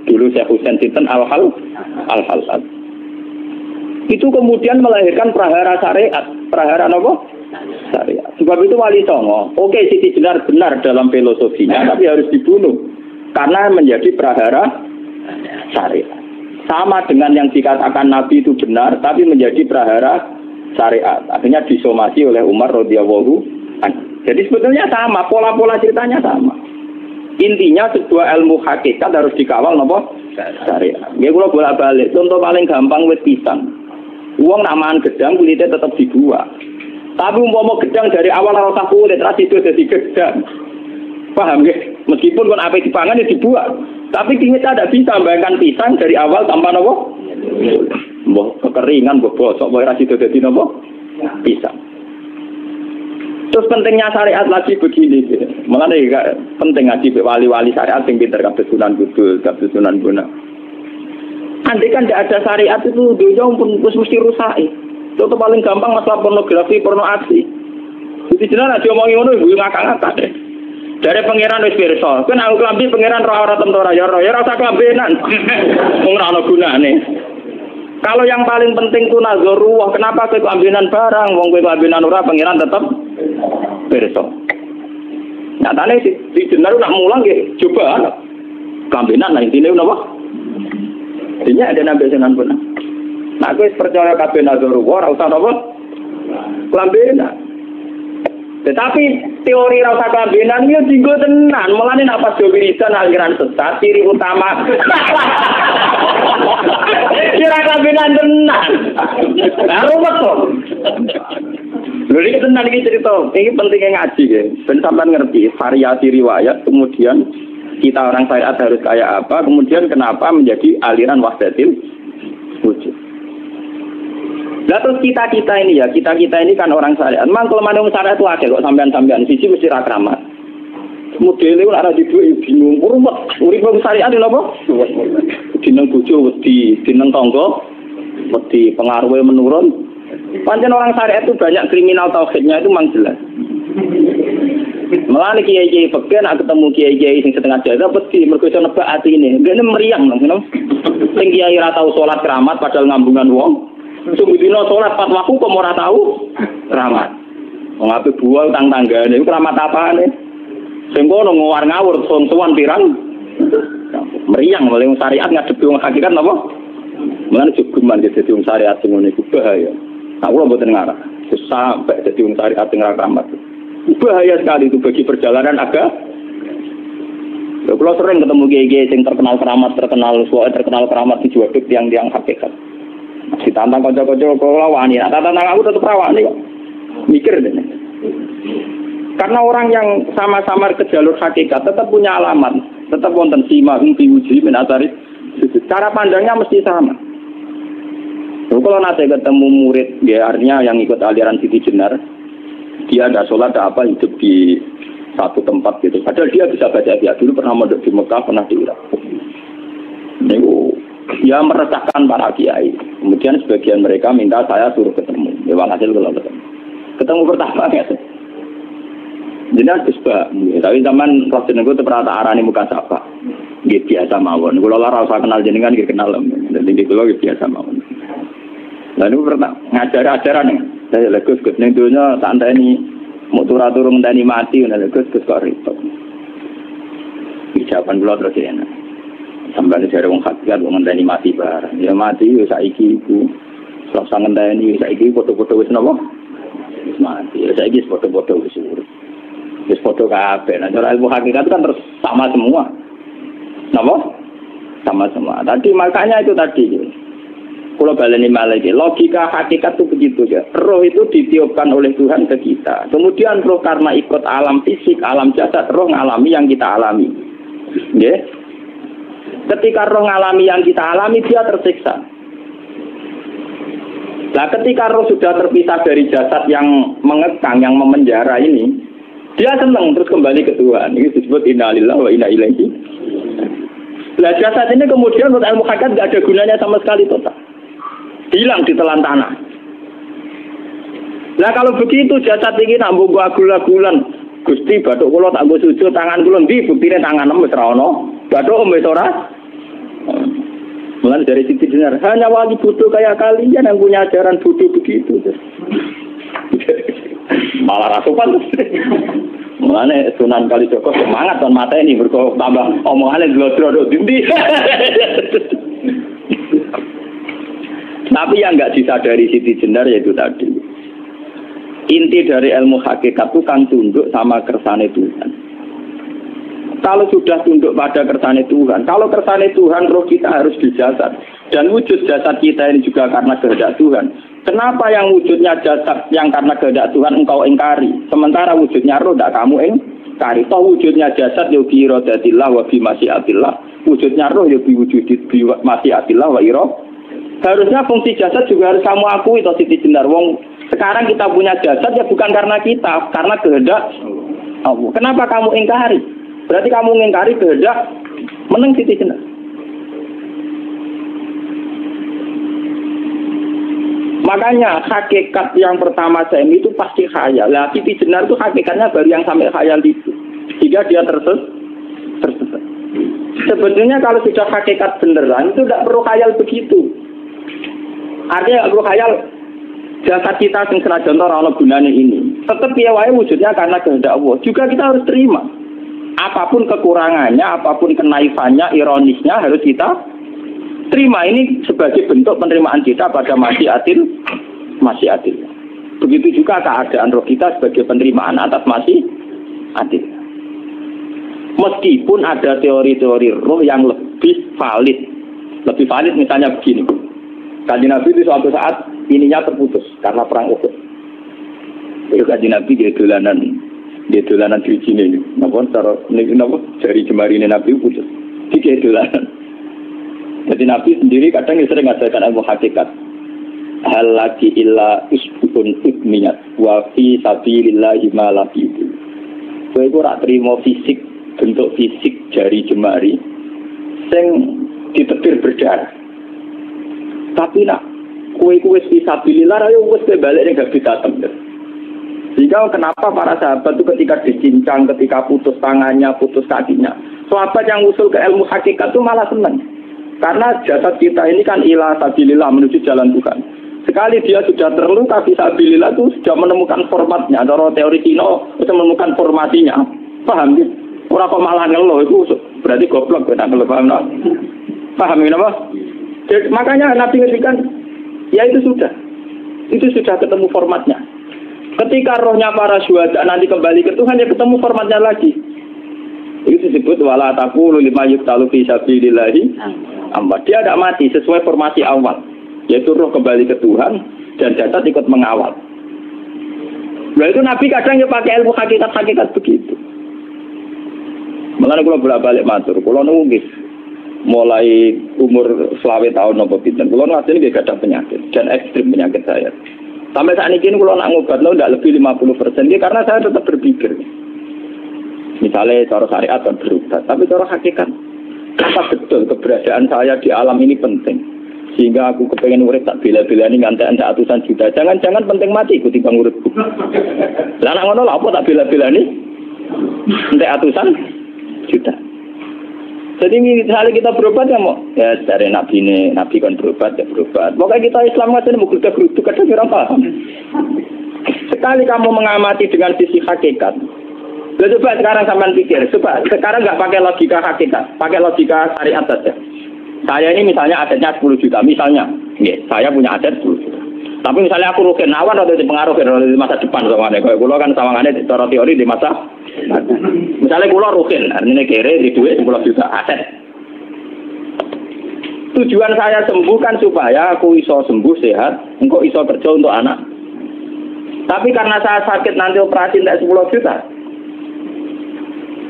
Dulu Syekh Husain Sinten al-hal, al-hal. Itu kemudian melahirkan prahara syariat, prahara apa? Syariat. Sebab itu Wali Songo, oke Siti Jenar benar dalam filosofinya, tapi harus dibunuh karena menjadi prahara syariat. Sama dengan yang dikatakan Nabi itu benar, tapi menjadi prahara syariat. Akhirnya disomasi oleh Umar radhiyallahu anhu. Jadi sebetulnya sama, pola-pola ceritanya sama. Intinya sebuah ilmu hakikat harus dikawal apa? Syariat. Ya kalau bolak-balik, contoh paling gampang wis pisang. Uang namaan gedang kulitnya tetap dibuat. Tapi umpama gedang dari awal rasa kulit terus itu jadi gedang. Paham ya? Meskipun kon ape dipangan ya dibuat. Tapi kita tidak bisa bayangkan pisang dari awal tanpa nopo. Mbok kekeringan mbok bosok wae ra sido dadi nopo? Pisang. Terus pentingnya syariat lagi begini. Mengapa ya penting ngaji wali-wali syariat sing pinter kabeh Sunan Kudus, kabeh Sunan Bonang. Andai kan tidak ada syariat itu dunia pun mesti rusak. Contoh paling gampang masalah pornografi, porno aksi. Jadi jenar dia omongi ngono ibu ngakak-ngakak deh. Dari pangeran wis pirsa, kowe nek klambi pangeran ora ora tentu ora ya ora ya rasa klambenan. Wong ora ana gunane. Kalau yang paling penting ku nazaruh, kenapa kowe klambenan barang wong kowe klambenan ora pangeran tetep pirsa. Nyatane di jenar nak mulang nggih coba klambenan lah intine napa? Artinya ada nabi Sunan Bonang. Nah, aku percaya kabeh nazaru ora usah apa? Klambenan. Tetapi teori rasa klambenan yo dinggo tenan, mulane nek pas yo wiridan aliran sesat ciri utama. Ciri klambenan tenan. Baru betul. Lho iki tenan iki cerita, iki pentingnya ngaji ya. Ben sampean ngerti variasi riwayat kemudian kita orang syariat harus kayak apa, kemudian kenapa menjadi aliran Wahdatul Wujud. Nah terus kita-kita ini ya, kita-kita ini kan orang syariat. Memang kelemahan syariat itu ada kok, sampean-sampean sisi mesti rakramat. Modelnya itu ada di dua, bingung, urut, urut syariat itu apa? Dineng bojo, di dineng tangga, di pengaruhnya menurun. Pancen orang syariat itu banyak kriminal tauhidnya itu memang jelas. Melani kiai-kiai pekan, aku ketemu kiai-kiai sing setengah jaga peti, mereka nebak hati ini, gini meriang, nong, sing kiai ora tau sholat keramat, padahal ngambungan wong, sungguh dino sholat pas waku kok ora tau keramat, ngapain buang tang tangga, ini keramat apa nih, sengko nong ngawur ngawur, sontuan pirang, meriang, mulai syariat ngadepi wong hakikat apa, melani cukuman jadi wong syariat semuanya bahaya, aku lo buatin ngarah, susah, jadi wong syariat tengah keramat. Bahaya sekali itu bagi perjalanan agama. Kalau sering ketemu G G yang terkenal keramat, terkenal suara, terkenal keramat di Jawa Bek tiang-tiang hakikat. Masih tantang kocok-kocok, kalau lawan ya. Tantang aku tetap rawan nih kok. Mikir deh. Karena orang yang sama-sama ke jalur hakikat tetap punya alamat, tetap wonten sima umpi uji menatari. Cara pandangnya mesti sama. Lalu kalau nanti ketemu murid, ya artinya yang ikut aliran Siti Jenar, dia ada sholat, ada apa, hidup di satu tempat gitu. Padahal dia bisa baca, dia dulu pernah mondok di Mekah, pernah di Irak. Dia meresahkan para kiai. Kemudian sebagian mereka minta saya suruh ketemu. Ya walhasil kalau ketemu. Ketemu pertama ya. Jenar Kusba, tapi zaman Prof Jenengku itu pernah tak arah ini muka siapa. Gitu biasa mawon. Kalau lah rasa kenal jenengan, gitu kenal. Jadi gitu loh, gitu biasa mawon. Lalu pernah ngajar-ajaran nih. Saya lekus ke sini dulunya, santai nih. Mau turun-turun tadi mati, udah lekus ke sini. Ijapan pulau terus ya. Sampai ada orang khatikat, orang tadi mati bareng. Ya mati, saiki ibu. Setelah sangat tadi, saiki foto-foto wis nopo. Mati, saiki foto-foto wis urut. Terus foto kabeh. Nah, cara ilmu hakikat kan terus sama semua. Napa? Sama semua. Tadi makanya itu tadi. Kalau baleni malih logika hakikat itu begitu ya. Roh itu ditiupkan oleh Tuhan ke kita. Kemudian roh karena ikut alam fisik, alam jasad, roh ngalami yang kita alami. Nggih. Ketika roh ngalami yang kita alami, dia tersiksa. Nah, ketika roh sudah terpisah dari jasad yang mengekang, yang memenjara ini, dia senang terus kembali ke Tuhan. Ini disebut innalillahi wa inna ilaihi. Nah, jasad ini kemudian menurut ilmu hakikat tidak ada gunanya sama sekali total. Hilang di telan tanah. Nah, kalau begitu jasad ini nambung gula-gulan. Gusti batuk kula tak nggo sujud tangan kula ndi buktine tangan wis ra ono. Bathuk wis ora. Mulane dari titik benar. Hanya wali bodoh kayak kalian yang punya ajaran bodoh begitu. Malah rasukan terus. Mulane Sunan Kalijaga semangat dan mata ini berko tambah omongane glodro dindi. Tapi yang nggak disadari Siti Jenar yaitu tadi. Inti dari ilmu hakikat itu kan tunduk sama kersane Tuhan. Kalau sudah tunduk pada kersane Tuhan, kalau kersane Tuhan roh kita harus di jasad. Dan wujud jasad kita ini juga karena kehendak Tuhan. Kenapa yang wujudnya jasad yang karena kehendak Tuhan engkau ingkari? Sementara wujudnya roh tidak kamu ingkari. Toh wujudnya jasad yogi irodatillah wa bimasyiatillah. Wujudnya roh yogi wujudit bimasyiatillah wa iroh. Harusnya fungsi jasad juga harus kamu akui toh Siti Jenar. Wong sekarang kita punya jasad ya bukan karena kita, karena kehendak Allah. Kenapa kamu ingkari? Berarti kamu ingkari kehendak meneng Siti Jenar. Makanya hakikat yang pertama semi itu pasti khayal. Lah Siti Jenar itu hakikatnya baru yang sampai khayal itu. Jika dia tersesat, tersesat. Sebetulnya kalau sudah hakikat beneran itu tidak perlu khayal begitu. Artinya nggak perlu khayal. Jasad kita yang senajan orang gunanya ini tetap ya wae wujudnya karena kehendak Allah. Juga kita harus terima apapun kekurangannya, apapun kenaifannya, ironisnya harus kita terima ini sebagai bentuk penerimaan kita pada masyiatil masyiatil. Begitu juga keadaan roh kita sebagai penerimaan atas masyiatil. Meskipun ada teori-teori roh yang lebih valid, lebih valid misalnya begini. Kanjeng Nabi itu suatu saat ininya terputus karena perang Uhud. Itu Kanjeng Nabi dia dolanan, dia dolanan di sini ini. Napa cara niki napa jari jemari ini Nabi putus. Dia dolanan. Jadi Nabi sendiri kadang sering ngajarkan ilmu hakikat. Hal lagi illa usbun udmiyat wa fi sabilillahi ma laqitu. Kowe ora trimo fisik, bentuk fisik jari jemari sing ditetir berdarah. Tapi nak kue-kue bisa bililah, ayo wes balik ini gak bisa tembus. Sehingga kenapa para sahabat itu ketika dicincang, ketika putus tangannya, putus kakinya, sahabat yang usul ke ilmu hakikat itu malah senang, karena jasad kita ini kan ilah sabilillah menuju jalan Tuhan. Sekali dia sudah terluka bisa bililah itu sudah menemukan formatnya, atau teori Cina itu menemukan formasinya, paham gitu? Orang kok malah ngeluh itu berarti goblok, benar ngeluh paham nggak? Paham gitu apa? Jadi, makanya Nabi ngertikan, ya itu sudah, itu sudah ketemu formatnya. Ketika rohnya para syuhada nanti kembali ke Tuhan, ya ketemu formatnya lagi. Itu disebut wala taqulu lima yuqtalu fi sabilillahi amwat. Dia tidak mati sesuai formasi awal, yaitu roh kembali ke Tuhan dan jasad ikut mengawal. Nah itu Nabi kadang pakai ilmu hakikat-hakikat begitu. Malah kalau bolak-balik matur, kalau nunggis mulai umur selawe tahun nopo pinten, kalau ngasih dia gadah penyakit dan ekstrim penyakit saya. Sampai saat ini kalau nak ngobat lo tidak lebih lima puluh persen dia karena saya tetap berpikir. Misalnya cara syariat kan berubat, tapi cara hakikat apa betul keberadaan saya di alam ini penting sehingga aku kepengen urip tak bela-bela ini nganti anda ratusan juta. Jangan-jangan penting mati ikuti bang uripku. Lah nak ngono apa tak bela-bela ini nganti ratusan juta. Jadi misalnya kita berobat ya mau ya dari nabi ini nabi kan berobat ya berobat. Pokoknya kita Islam kan mau gerutu-gerutu kadang orang paham. Sekali kamu mengamati dengan sisi hakikat. Loh, coba sekarang sampean pikir, coba sekarang nggak pakai logika hakikat, pakai logika syariat saja. Saya ini misalnya asetnya sepuluh juta, misalnya, yeah, saya punya aset sepuluh juta. Tapi misalnya aku rugi awan atau dipengaruh di masa depan, soalnya kalau kulo kan sawangannya secara teori di masa. Misalnya kulo rugi, artinya kere di duit sepuluh juta aset. Tujuan saya sembuhkan supaya aku iso sembuh sehat, engkau iso kerja untuk anak. Tapi karena saya sakit nanti operasi tidak sepuluh juta.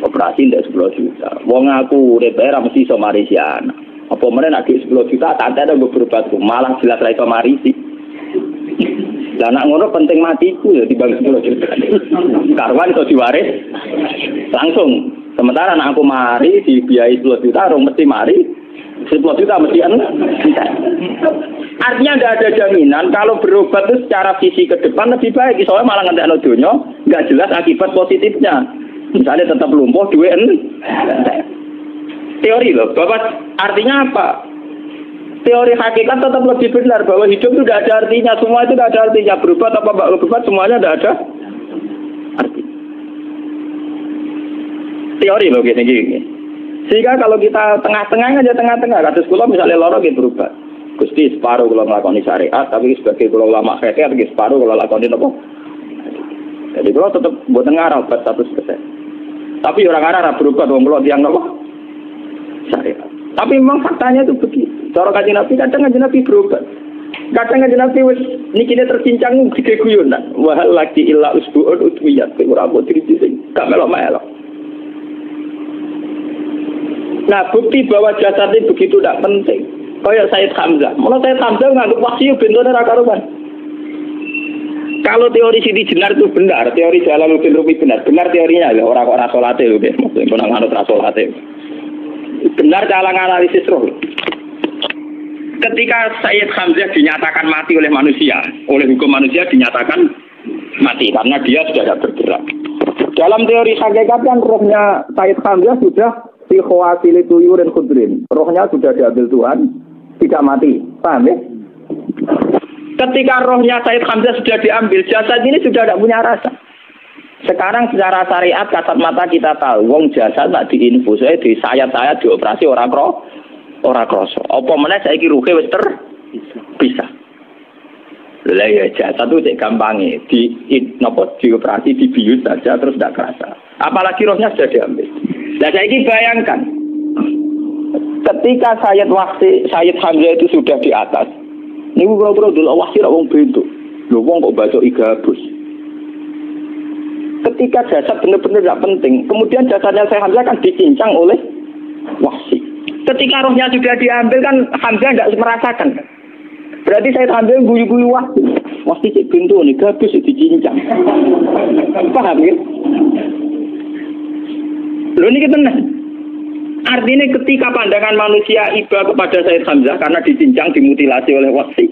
Operasi ndak sepuluh juta. Wong aku urip era mesti iso marisi anak. Apa meneh nek sepuluh juta tak ada nggo berobat malah jelas ra iso marisi. Lah nek ngono penting matiku ya dibanding sepuluh juta. Karwan iso diwaris langsung. Sementara anak aku mari dibiayai sepuluh juta rong mesti mari sepuluh juta mesti anu. Artinya ndak ada jaminan kalau berobat itu secara visi ke depan lebih baik soalnya malah ngentekno donya enggak jelas akibat positifnya. Misalnya tetap lumpuh, duit teori loh, bapak artinya apa? Teori hakikat tetap lebih benar bahwa hidup itu tidak ada artinya, semua itu tidak ada artinya, berobat apa mbak berobat semuanya tidak ada arti. Teori loh gini-gini. Sehingga kalau kita tengah-tengah aja tengah-tengah, kasus kula misalnya loro gitu berobat, gusti separuh kula nglakoni syariat, tapi sebagai kula ulama fikih tapi separuh kula nglakoni nopo. Jadi kula tetap buat tengah obat seratus persen. Tapi orang Arab berubah dong belum yang nggak syariat. Tapi memang faktanya itu begitu. Cara kaji nabi kadang kaji nabi berubah. Kadang kaji nabi wes nikine tercincang gede guyon nak. Wah lagi ilah usbuun utwiyat ke urabot dirising. Gak melok melok. Nah bukti bahwa jasadnya begitu tidak penting. Kayak Said Hamzah. Malah Said Hamzah nggak wahyu bentuknya rakaruban. Kalau teori Siti Jenar itu benar, teori Jalaluddin Rumi benar. Benar teorinya ya, orang kok ora salate lho, Dik. Maksudnya anut ora salate. Benar dalam analisis roh. Ketika Sayyid Hamzah dinyatakan mati oleh manusia, oleh hukum manusia dinyatakan mati karena dia sudah tidak bergerak. Dalam teori hakikat kan rohnya Sayyid Hamzah sudah dikhawasil tuyur dan khudrin. Rohnya sudah diambil Tuhan, tidak mati. Paham ya? Ketika rohnya Said Hamzah sudah diambil, jasad ini sudah tidak punya rasa. Sekarang secara syariat kasat mata kita tahu, wong jasad tak diinfus, saya disayat-sayat dioperasi orang kro, orang kroso. Apa mana saya kira ruhe wester bisa. Lah ya jasad itu gampangnya di nopo dioperasi dibius saja terus tidak kerasa. Apalagi rohnya sudah diambil. Nah saya ini bayangkan, ketika Sayyid Wahsi Sayyid Hamzah itu sudah di atas. Niku kula-kula delok wahsi ra wong bentuk. Lho wong kok baca igabus. Ketika jasad benar-benar tidak penting, kemudian jasadnya saya Hamzah kan dicincang oleh wahsi. Ketika rohnya sudah diambil kan Hamzah tidak merasakan. Berarti saya Hamzah guyu-guyu wahsi. Wahsi cek bentuk nih igabus dicincang. Paham ya? Lho niki tenan. Artinya ketika pandangan manusia iba kepada Sayyid Hamzah karena dicincang, dimutilasi oleh wasi.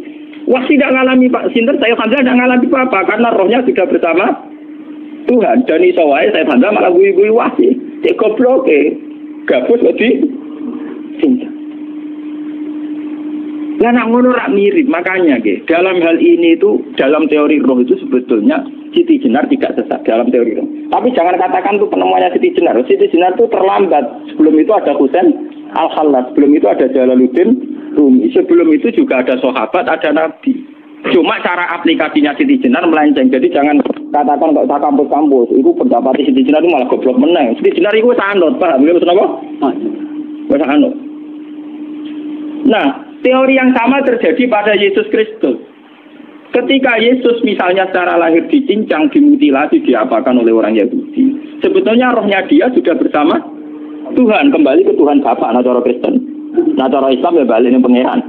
Wasi tidak ngalami Pak Sinter, Sayyid Hamzah tidak ngalami apa-apa karena rohnya sudah bersama Tuhan. Dan iso wae Sayyid Hamzah malah guyu-guyu wasi. Cek goblok e. Gabus kok dicincang. Lah nak ngono rak mirip makanya ge. Dalam hal ini itu dalam teori roh itu sebetulnya Siti Jenar tidak sesat dalam teori roh. Tapi jangan katakan itu penemuannya Siti Jenar. Siti Jenar itu terlambat. Sebelum itu ada Husain Al-Khallas, sebelum itu ada Jalaluddin Rumi. Sebelum itu juga ada sahabat, ada nabi. Cuma cara aplikasinya Siti Jenar melenceng. Jadi jangan katakan kok tak kampus-kampus. Itu pendapat Siti Jenar itu malah goblok meneng. Siti Jenar itu sanut, paham nggih maksud apa? Wis sanut. Nah, teori yang sama terjadi pada Yesus Kristus. Ketika Yesus misalnya secara lahir dicincang, dimutilasi, diapakan oleh orang Yahudi, sebetulnya rohnya dia sudah bersama Tuhan, kembali ke Tuhan Bapa, nah cara Kristen, nah cara Islam ya balik dengan pangeran.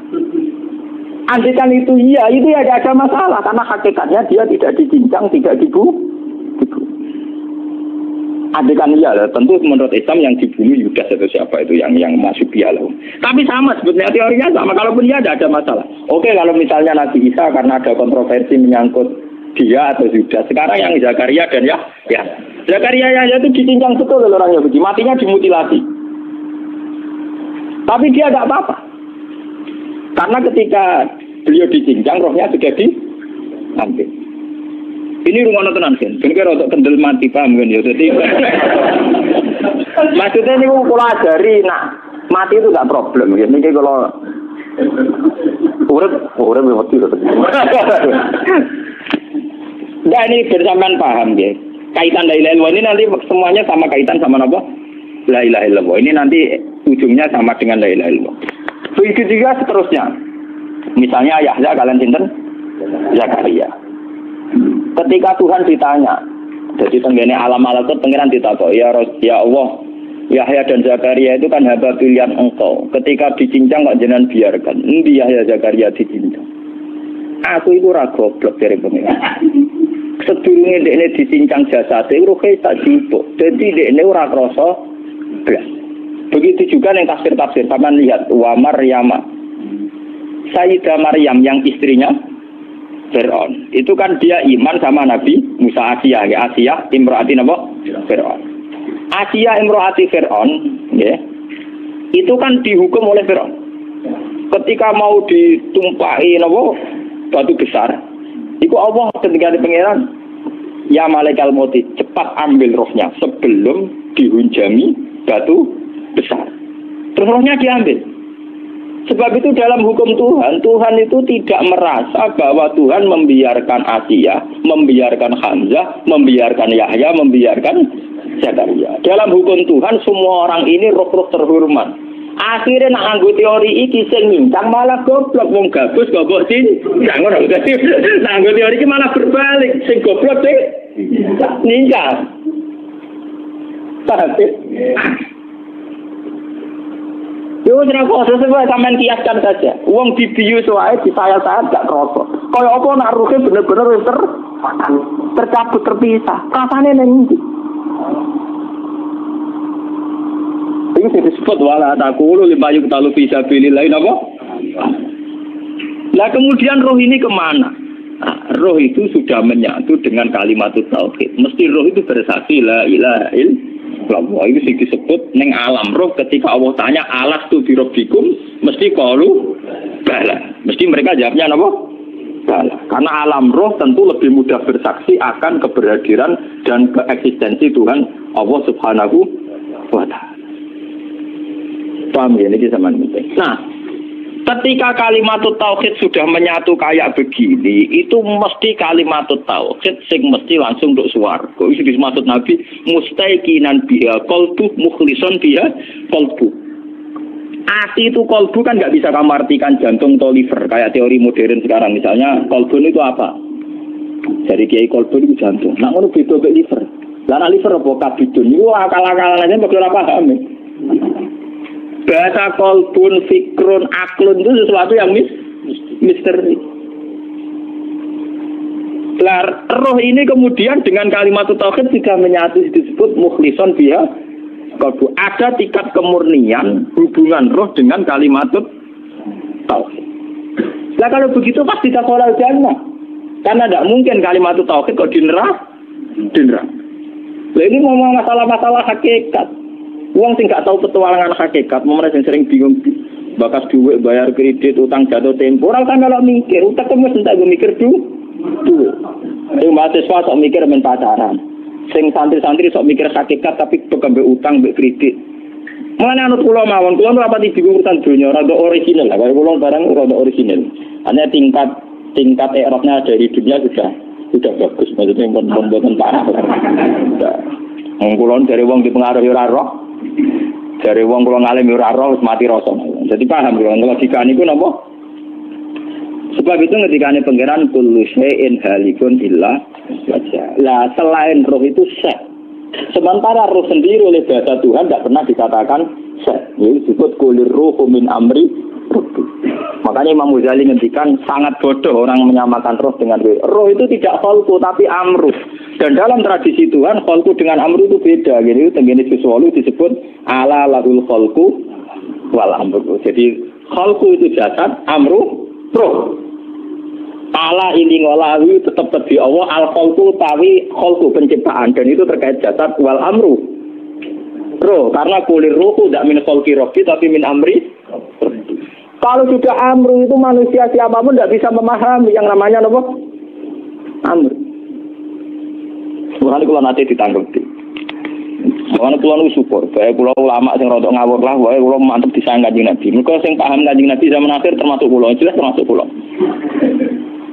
Andikan itu iya, itu ya tidak ada masalah karena hakikatnya dia tidak dicincang, tidak dibunuh. Andikan iya, lah. Tentu menurut Islam yang dibunuh Yudas atau siapa itu yang yang masuk dia loh. Tapi sama sebetulnya teorinya sama, kalaupun dia tidak ada masalah. Oke, kalau misalnya Nabi Isa karena ada kontroversi menyangkut dia atau Yudas. Sekarang yang Zakaria dan ya, ya. Zakaria Yahya itu dicincang betul oleh orang Yahudi, matinya dimutilasi. Tapi dia tidak apa-apa. Karena ketika beliau dicincang, rohnya sudah diambil. Ini rungono tenan, kan? Bener untuk kendel mati paham kan ya. Jadi maksudnya ini kalau ajari, nah mati itu tidak problem ya. Ini kalau urut, urut mati itu. Nah ini bersamaan paham ya. Kaitan la ilaha illallah ini nanti semuanya sama kaitan sama apa? La ilaha illallah. Ini nanti ujungnya sama dengan la ilaha illallah. Begitu juga seterusnya. Misalnya Yahya kalian sinten? Zakaria. Ketika Tuhan ditanya, jadi tenggene alam malaikat pangeran ditakok, ya ya Allah, Yahya dan Zakaria itu kan hamba pilihan engkau. Ketika dicincang kok jenengan biarkan. Endi Yahya Zakaria dicincang? Aku itu ora goblok dari pangeran. Sedurunge dekne dicincang jasate ruhe tak dipuk. Dadi dekne ora krasa blas. Begitu juga yang tafsir-tafsir, sampean lihat wa Maryam. Sayyidah Maryam yang istrinya Fir'aun. Itu kan dia iman sama Nabi Musa Asiyah, ya Asiyah imroati napa? Fir'aun. Asiyah imroati Fir'aun, ya. Itu kan dihukum oleh Fir'aun. Ketika mau ditumpahi napa? Batu besar. Iku Allah ketika di pangeran, ya malaikat maut cepat ambil rohnya sebelum dihunjami batu besar. Terus rohnya diambil. Sebab itu dalam hukum Tuhan, Tuhan itu tidak merasa bahwa Tuhan membiarkan Asiyah, membiarkan Hamzah, membiarkan Yahya, membiarkan Zakaria. Dalam hukum Tuhan semua orang ini roh-roh terhormat. Akhirnya nak nganggo teori iki sing nyincang malah goblok wong gabus kok mbok cincang ngono. Dadi nganggo teori iki malah berbalik sing goblok sing nyincang. Tapi yo ora kok sesuai sampean kiaskan saja. Wong dibius wae disayat-sayat gak kroso. Kaya apa nak ruhe bener-bener ter tercabut terpisah. Rasane nang ndi? Ini saya disebut wala takulu libayu ketalu bisa pilih lain apa? Nah kemudian roh ini kemana? Nah, roh itu sudah menyatu dengan kalimat tauhid. Mesti roh itu bersaksi la ilaha illallah. Itu sih disebut neng alam roh ketika Allah tanya alas tu birobbikum mesti qalu bala. Mesti mereka jawabnya apa? Bala. Karena alam roh tentu lebih mudah bersaksi akan keberhadiran dan keeksistensi Tuhan Allah Subhanahu wa Ta'ala. Paham ya, ini sama penting. Nah, ketika kalimat tauhid sudah menyatu kayak begini, itu mesti kalimat tauhid sing mesti langsung untuk swarga. Itu dimaksud Nabi mustaiqinan biha qalbu mukhlishon biha qalbu. Ati itu qalbu kan nggak bisa kamu artikan jantung atau liver kayak teori modern sekarang misalnya qalbu itu apa? Dari kiai qalbu itu jantung. Nah, ngono beda karo liver. Lah liver apa kabidun? Iku akal-akalan aja mbok ora paham. Bahasa kolbun, fikrun, aklun itu sesuatu yang mis, misteri. Nah, roh ini kemudian dengan kalimat tauhid sudah menyatu disebut mukhlishon biha qalbu. Ada tingkat kemurnian hubungan roh dengan kalimat tauhid. Nah kalau begitu pasti tak kolal jannah. Karena tidak mungkin kalimat tauhid kok di neraka. Di neraka. Nah ini ngomong masalah-masalah hakikat. Uang sih nggak tahu petualangan hakikat, mereka yang sering bingung bakas duit, bayar kredit, utang jatuh tempo. Orang kan kalau mikir, utang kan mesti tak mikir duit. Yang mahasiswa sok mikir main pacaran, sing santri-santri sok mikir hakikat tapi pegambe utang, be kredit. Mana anut pulau mawon, pulau apa di bingung urusan dunia, rada original lah. Kalau pulau barang rada original, hanya tingkat tingkat erotnya dari dunia sudah sudah bagus, maksudnya pembuatan parah. Mengkulon dari uang dipengaruhi orang roh. Dari wong kula ngalim ora roh mati rasa. Dadi paham kula logika niku napa? Sebab itu ketikane pangeran kullu syai'in halikun illa wajha. Lah selain roh itu syekh. Sementara roh sendiri oleh bahasa Tuhan tidak pernah dikatakan syekh. Ini disebut kulir ruhu min amri. Makanya Imam Ghazali ngendikan sangat bodoh orang menyamakan roh dengan roh. Roh itu tidak kholku tapi amru. Dan dalam tradisi Tuhan kholku dengan amru itu beda. Jadi tengene sesuatu disebut ala lahul kholku wal amru. Jadi kholku itu jasad, amru roh. Allah ini ngolawi tetap tadi Allah al-kholku tawi kholku penciptaan dan itu terkait jasad wal amru roh karena kulir ruhu tidak min kholki rohki tapi min amri. Kalau sudah amru itu manusia siapapun tidak bisa memahami yang namanya apa? Amru. Mulane kula nate ditanggepi. Mulane kula nu syukur, bae kula ulama sing rodok ngawur lah, wae kula mantep disayang Kanjeng Nabi. Mergo sing paham Kanjeng Nabi zaman akhir termasuk kula, jelas termasuk kula.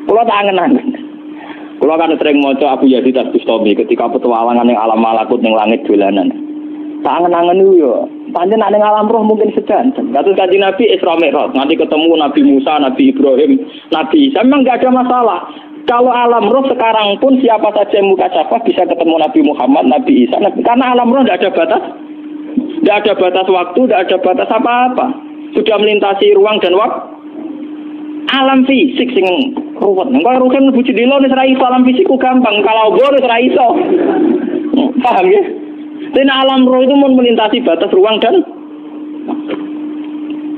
Kula tak angen-angen. Kula kan sering maca Abu Yazid Bustami ketika petualangan ning alam malakut ning langit dolanan. Tak angen-angen niku yo. Panjen nek ning alam roh mungkin sedanten. Kados Kanjeng Nabi Isra Mi'raj, nanti ketemu Nabi Musa, Nabi Ibrahim, Nabi Isa, memang enggak ada masalah. Kalau alam roh sekarang pun siapa saja yang muka siapa bisa ketemu Nabi Muhammad, Nabi Isa, Nabi. Karena alam roh tidak ada batas. Tidak ada batas waktu, tidak ada batas apa-apa. Sudah melintasi ruang dan waktu. Alam fisik sing ruwet. Engko ruhen mlebu jendela wis ra iso, alam fisik ku gampang, kalau wis ra iso. Paham ya? Dan alam roh itu melintasi batas ruang dan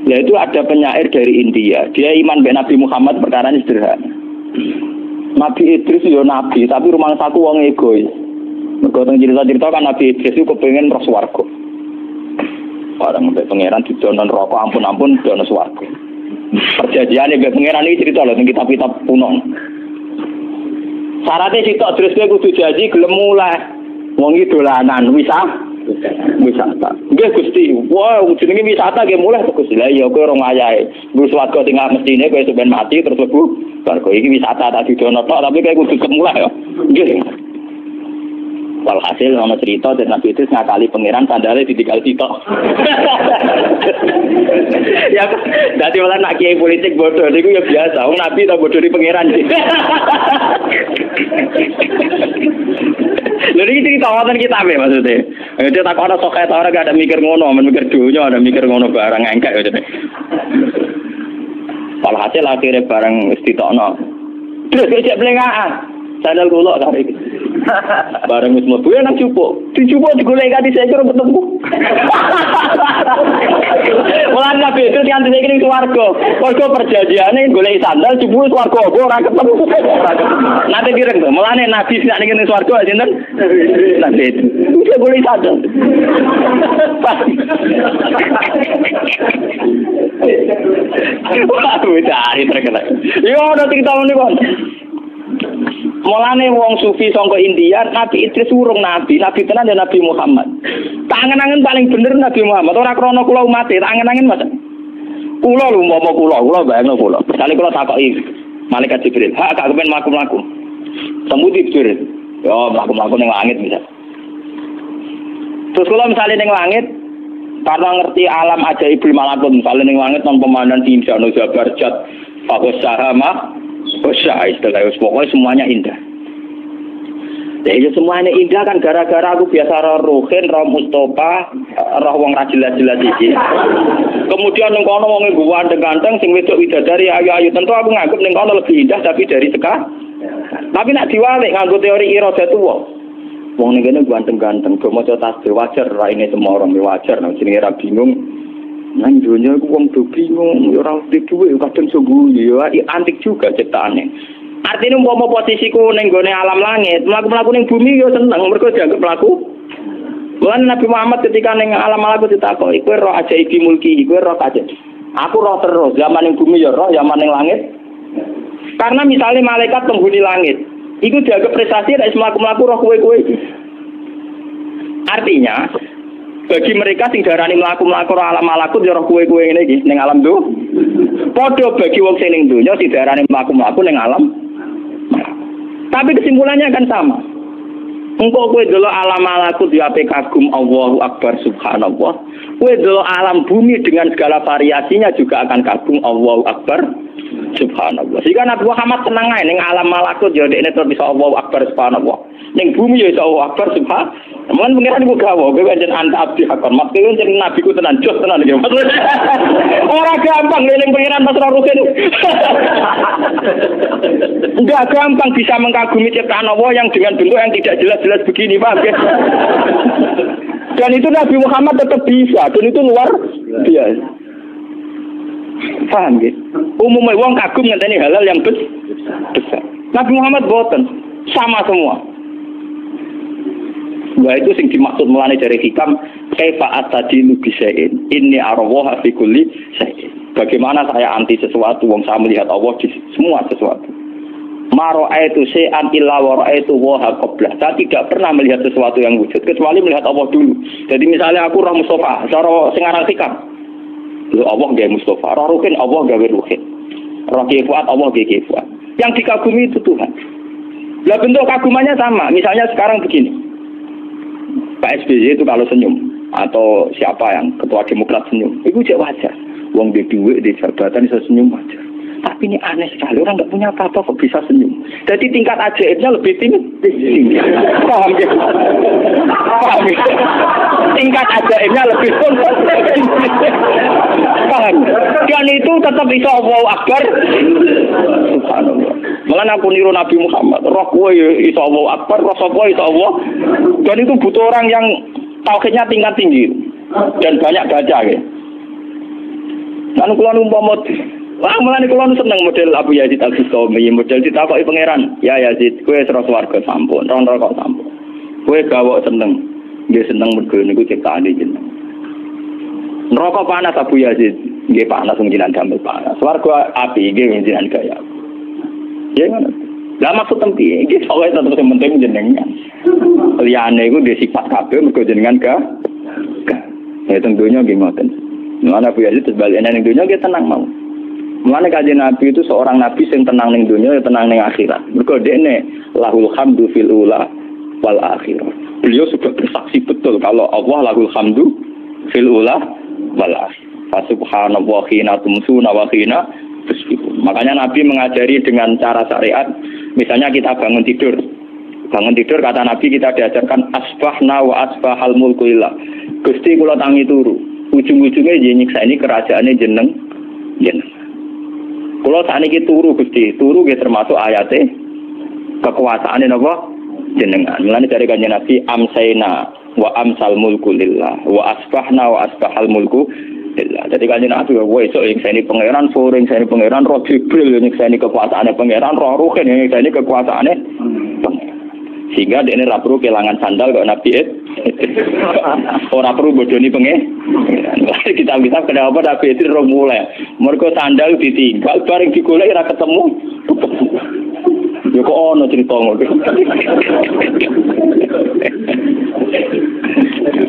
yaitu ada penyair dari India. Dia iman be Nabi Muhammad perkaranya sederhana. Nabi Idris yo nabi, tapi rumang satu wong egois. Mergo teng cerita-cerita kan Nabi Idris itu kepengin roh swarga. Orang mbek pangeran didono neraka, ampun-ampun dono swarga. Perjanjiane mbek pangeran iki cerita lho teng kitab-kitab kuno. Syaratnya sitok Idris kuwi kudu janji gelem mulai. Wong iki dolanan wisata. Wisata. Nggih Gusti, wah jenenge wisata nggih mulai kok Gusti. Lah ya kowe ora ayahe. Wis swarga tengah mestine kowe sampean mati terus lebu. Swarga iki wisata tak didono tok tapi kowe kudu semula ya. Nggih. Walhasil ana cerita den Nabi Idris ngakali pangeran sandale ditinggal sitok. Ya dadi wala nak kiai politik bodoh niku ya biasa. Wong Nabi ta bodoh di pangeran. Jadi kita kita awatan kita apa maksudnya? Jadi tak ada sokai orang gak ada mikir ngono, mikir dunia ada mikir ngono barang engkak maksudnya. Kalau hasil akhirnya barang istitono, terus dia belengaan, sandal gulok kali. Barang semua punya nak cukup, dicukup digulaikan di sejarah bertemu. Mulanya betul yang tidak ingin keluarga, keluarga perjanjiannya gulai sandal, cukup keluarga orang ketemu. Nanti direng tu, mulanya nabi tidak ingin keluarga aja neng. Nanti dia gulai sandal. Waduh, cari terkena. Yo, nanti kita ni kon. Mulane wong sufi sangka India, Nabi Idris urung nabi, nabi tenan ya Nabi Muhammad. Tak angen-angen paling bener Nabi Muhammad, ora krana kula umat, tak angen-angen Mas. Kula lho umpama kula, kula bayangno kula. Misale kula takoki malaikat Jibril, "Ha, gak kepen mlaku-mlaku." Semuti Jibril, "Ya, mlaku-mlaku ning langit misal." Terus kula misale ning langit, karena ngerti alam ajaibul malakut, misale ning langit nang pemandangan Timsano Jabar Jat, Fakos Sahama, Usah istilah us pokoknya semuanya indah. Jadi semuanya indah kan gara-gara aku biasa roh Ruhin, roh Mustafa, roh wong ra jelas-jelas iki. Kemudian ning kono wong ngguwan ganteng sing wedok widadari ayu-ayu tentu aku nganggep ning kono lebih indah tapi dari sekarang. Tapi nak diwalik nganggo teori irada tuwa. Wong ning kene ganteng-ganteng, go maca tasbih wajar raine semua orang wajar nang jenenge ra bingung. Nang dunia aku wong do bingung, ora duwe duwe kadang sungguh ya antik juga ciptaane. Artine umpama posisiku ning gone alam langit, mlaku-mlaku ning bumi ya seneng, mergo dianggep mlaku. Lan Nabi Muhammad ketika ning alam malakut ditakoki, "Kowe roh ajaibi mulki, kowe roh ajib." Aku roh terus, zaman ning bumi ya roh, zaman ning langit. Karena misalnya malaikat penghuni langit, iku dianggep prestasi nek mlaku-mlaku roh kowe-kowe iki. Artinya bagi mereka sing darani mlaku-mlaku alam malakut ya roh kowe-kowe ngene iki ning alam tuh. Padha bagi wong sing ning donya sing darani mlaku-mlaku ning alam. Tapi kesimpulannya kan sama. Engko kowe delok alam malakut ya ape kagum Allahu Akbar subhanallah. Kowe delok alam bumi dengan segala variasinya juga akan kagum Allahu Akbar subhanallah. Sehingga Nabi Muhammad tenang ae ning alam malakut ya dekne terus bisa Allahu Akbar subhanallah. Ning bumi ya iso Allahu Akbar subhanallah. Mun pengiran iku gawe kowe jan anta abdi hakon. Maksudnya jeneng Nabi ku tenan jos tenan iki. Ora gampang ning pengiran pas ora rugen. Enggak gampang bisa mengagumi ciptaan Allah yang dengan bentuk yang tidak jelas jelas begini Pak. Dan itu Nabi Muhammad tetap bisa, dan itu luar biasa. Paham gitu? Umumnya wong kagum ngenteni halal yang besar. Nabi Muhammad boten, sama semua. Nah itu sing dimaksud mulane dari hikam kaifa atadilu bisain inni arwaha fi kulli syai'. Bagaimana saya anti sesuatu wong saya melihat Allah di semua sesuatu. Mara'aitu syai'an illa wa ra'aitu wa qabla. Saya tidak pernah melihat sesuatu yang wujud kecuali melihat Allah dulu. Jadi misalnya aku roh Mustafa, cara sing aran hikam. Lho Allah gawe Mustafa, roh Rukin Allah gawe Rukin. Roh Ki Fuad Allah gawe Fuad. Yang dikagumi itu Tuhan. Lah bentuk kagumannya sama. Misalnya sekarang begini. Pak S B Y itu kalau senyum atau siapa yang ketua Demokrat senyum, itu cek wajar. Uang di duit di jabatan bisa senyum wajar. Tapi ini aneh sekali orang nggak punya apa-apa kok bisa senyum. Jadi tingkat ajaibnya lebih tinggi. Paham ya? Paham ya? Tingkat ajaibnya lebih tinggi. Paham? Dan itu tetap bisa Allahu Akbar. Subhanallah. Malah aku niru Nabi Muhammad. Roh kowe iso Allahu Akbar, roh sapa iso Allah. Dan itu butuh orang yang tauhidnya tingkat tinggi dan banyak baca ya. Lan kula umpama wah, mulane kula seneng model Abu Yazid Al-Bustami, model ditakoki pangeran. Ya Yazid, kowe sira swarga sampun, rono kok sampun. Kowe gawok seneng, nggih seneng mergo niku ciptaane jeneng. Neraka panas Abu Yazid, nggih panas njenengan gampil panas. Swarga api nggih njenengan kaya. Ya ngono. Lah maksud tempi iki kowe tetep sing penting jenengan. Liyane iku duwe sifat kabeh mergo jenengan ka. Ya tentunya nggih ngoten. Mulane Abu Yazid sebaliknya ning dunya nggih tenang mau. Mulane kajian Nabi itu seorang Nabi yang tenang ning dunia, yang tenang ning akhirat. Mergo dene lahul hamdu fil ula wal akhirah. Beliau sudah bersaksi betul kalau Allah lahul hamdu fil ula wal akhirah. Fa subhanallah hina tumsuna wa hina tusbihun. Makanya Nabi mengajari dengan cara syariat. Misalnya kita bangun tidur. Bangun tidur kata Nabi kita diajarkan asbahna wa asbahal mulku lillah. Gusti kula tangi turu. Ujung-ujungnya nyiksa ini kerajaane jeneng jeneng. Kalau saat ini turu, Gusti, turu termasuk ayatnya kekuasaan apa? Jenengan. Mulane dari kanjeng Nabi amsayna wa amsal mulku lillah wa asbahna wa asbahal mulku lillah. Jadi kanjeng Nabi wa iso ing saeni pangeran, sore ing saeni pangeran, roh Jibril ing saeni kekuasaane pangeran, roh Ruhin ing saeni kekuasaane pangeran. Sehingga dia ini tidak perlu kehilangan sandal kalau Nabi Ed orang perlu bodoni pengen kita bisa kenapa Nabi Ed itu mulai mereka sandal ditinggal bareng digolek tidak ketemu ya kok ada cerita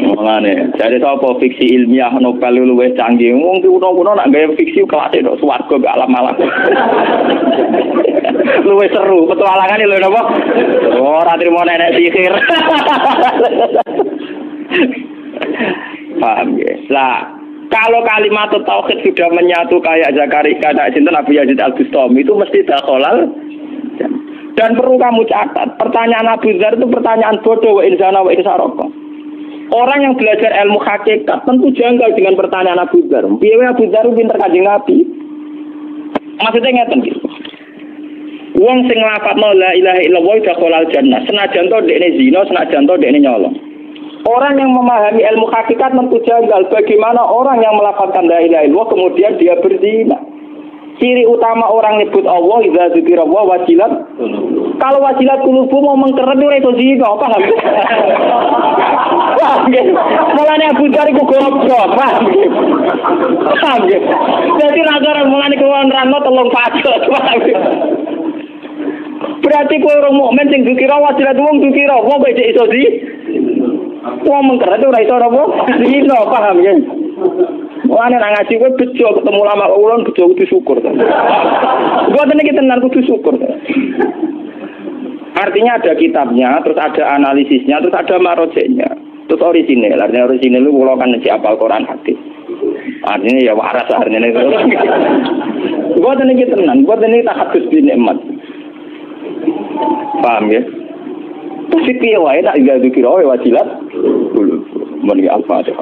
makanya jadi apa fiksi ilmiah novel luwes canggih orang kuno-kuno nak gaya fiksi kelasnya itu suarga ke alam-alam luwes seru petualangan itu apa? Orang terima nenek sihir paham ya? Lah kalau kalimat tauhid sudah menyatu kayak Zakaria kayak Sinten Abu Yazid Al-Bustami itu mesti dakhalal. Dan perlu kamu catat, pertanyaan Abu Dzar itu pertanyaan bodoh wa insana wa insaraka. Orang yang belajar ilmu hakikat tentu janggal dengan pertanyaan Abu Dzar. Piye Abu Dzar pinter kanjeng Nabi? Maksudnya ngeten iki. Wong sing nglafadzno la ilaha illallah dakhala jannah, senajan to dekne zina, senajan to dekne nyolong. Orang yang memahami ilmu hakikat tentu janggal bagaimana orang yang melafadzkan la ilaha illallah kemudian dia berzina. Ciri utama orang nyebut Allah idza dzikira wa wajilat. Kalau wajilat kulubu mau mengkeret ora iso zina, paham? Wah, nggih. Mulane Abu Dzar iku goblok, paham? Paham nggih. Dadi raga mulane kuwi nrano telung fase, paham? Berarti kowe ora mukmin sing dzikira wajilat wong dzikira, wong kok iso zina. Wong mengkeret ora iso apa? Zina, paham nggih? Wah, nek ngaji kowe bejo ketemu lama ulun bejo kudu syukur. Gua tenan iki tenan kudu syukur. Artinya ada kitabnya, terus ada analisisnya, terus ada marojeknya, terus orisinil. Artinya orisinil itu kalau kan si apal Quran hadis. Artinya ya waras artinya. Buat ini kita tenang, buat ini kita hadus di nikmat. Paham ya? Terus si piawai tak juga dikira wajilat. Mending Al-Fatihah.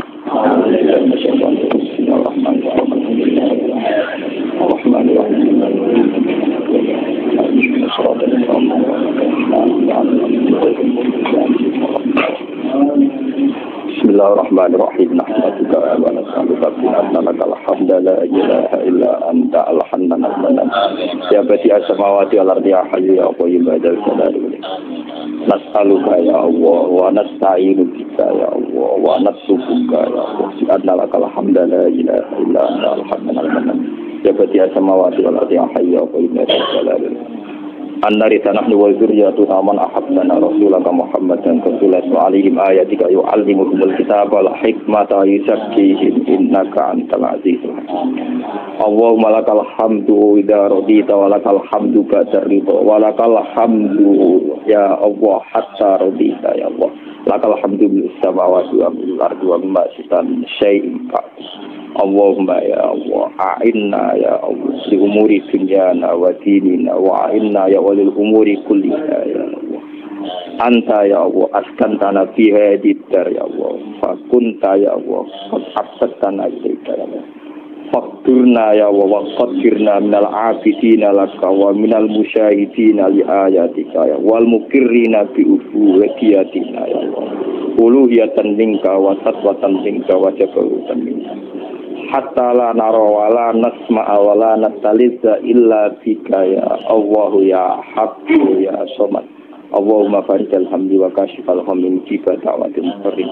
Bismillahirrahmanirrahim. Nahmaduka wa nasta'inuka wa nastaghfiruka. La ilaha illa anta al-hamdulillah. Ya bati as-samawati wal ardi ya hayyu ya qayyum. Nas'aluka ya Allah wa nasta'inuka ya Allah wa nastaghfiruka ya Allah. Subhanalakal hamda la ilaha illa anta al-hamdulillah. Ya bati as-samawati wal ardi ya hayyu ya qayyum. Annari tanahnu wa zurriyatuna man ahabbana rasulaka Muhammadan sallallahu alaihi wa ayatika yu'allimuhumul kitaba wal hikmata yuzakkihim innaka antal azizul hakim. Allahumma lakal hamdu idza radita wa lakal hamdu ba'da ridha wa lakal hamdu ya Allah hatta radita ya Allah. Lakal hamdu bil samawati wa bil ardi wa ma syai'an syai'in ka. Allahumma ya Allah a'inna ya Allah fi umuri dunyana wa dinina wa a'inna ya walil umuri kulliha ya Allah. Anta ya Allah askantana fi hadid dar ya Allah. Fa kunta ya Allah qad abtana ilaika ya Allah. Fakturna ya Allah wa qadirna minal abidina laka wa minal musyahidina li ayatika ya wal mukirrina bi ubudiyatina ya Allah. Uluhiyatan minka wa satwatan minka wa jabarutan minka. Hatta la nara wa la nasma'a wa la nataliza illa bika ya Allahu ya Haqqu ya Somad. Allahumma farijal hamdi wa kashifal hamdi jiba da'watin muqarrib.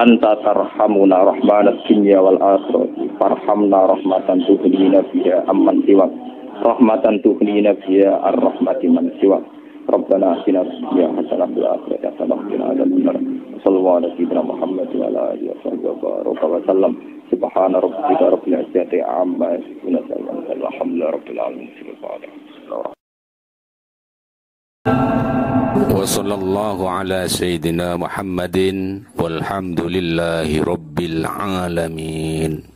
Anta tarhamuna rahmanat dunya wal akhirati farhamna rahmatan tuhnina biha amman siwak. Rahmatan tuhnina biha ar-rahmati man siwak. Rabbana atina fid-dunya hasanah wa fil akhirati hasanah wa qina adzabannar. Sallallahu alaihi wa sallam. Subhana rabbika rabbil izzati amma yasifun. Alhamdulillahi rabbil alamin. Wa sallallahu ala sayyidina Muhammadin walhamdulillahi rabbil alamin.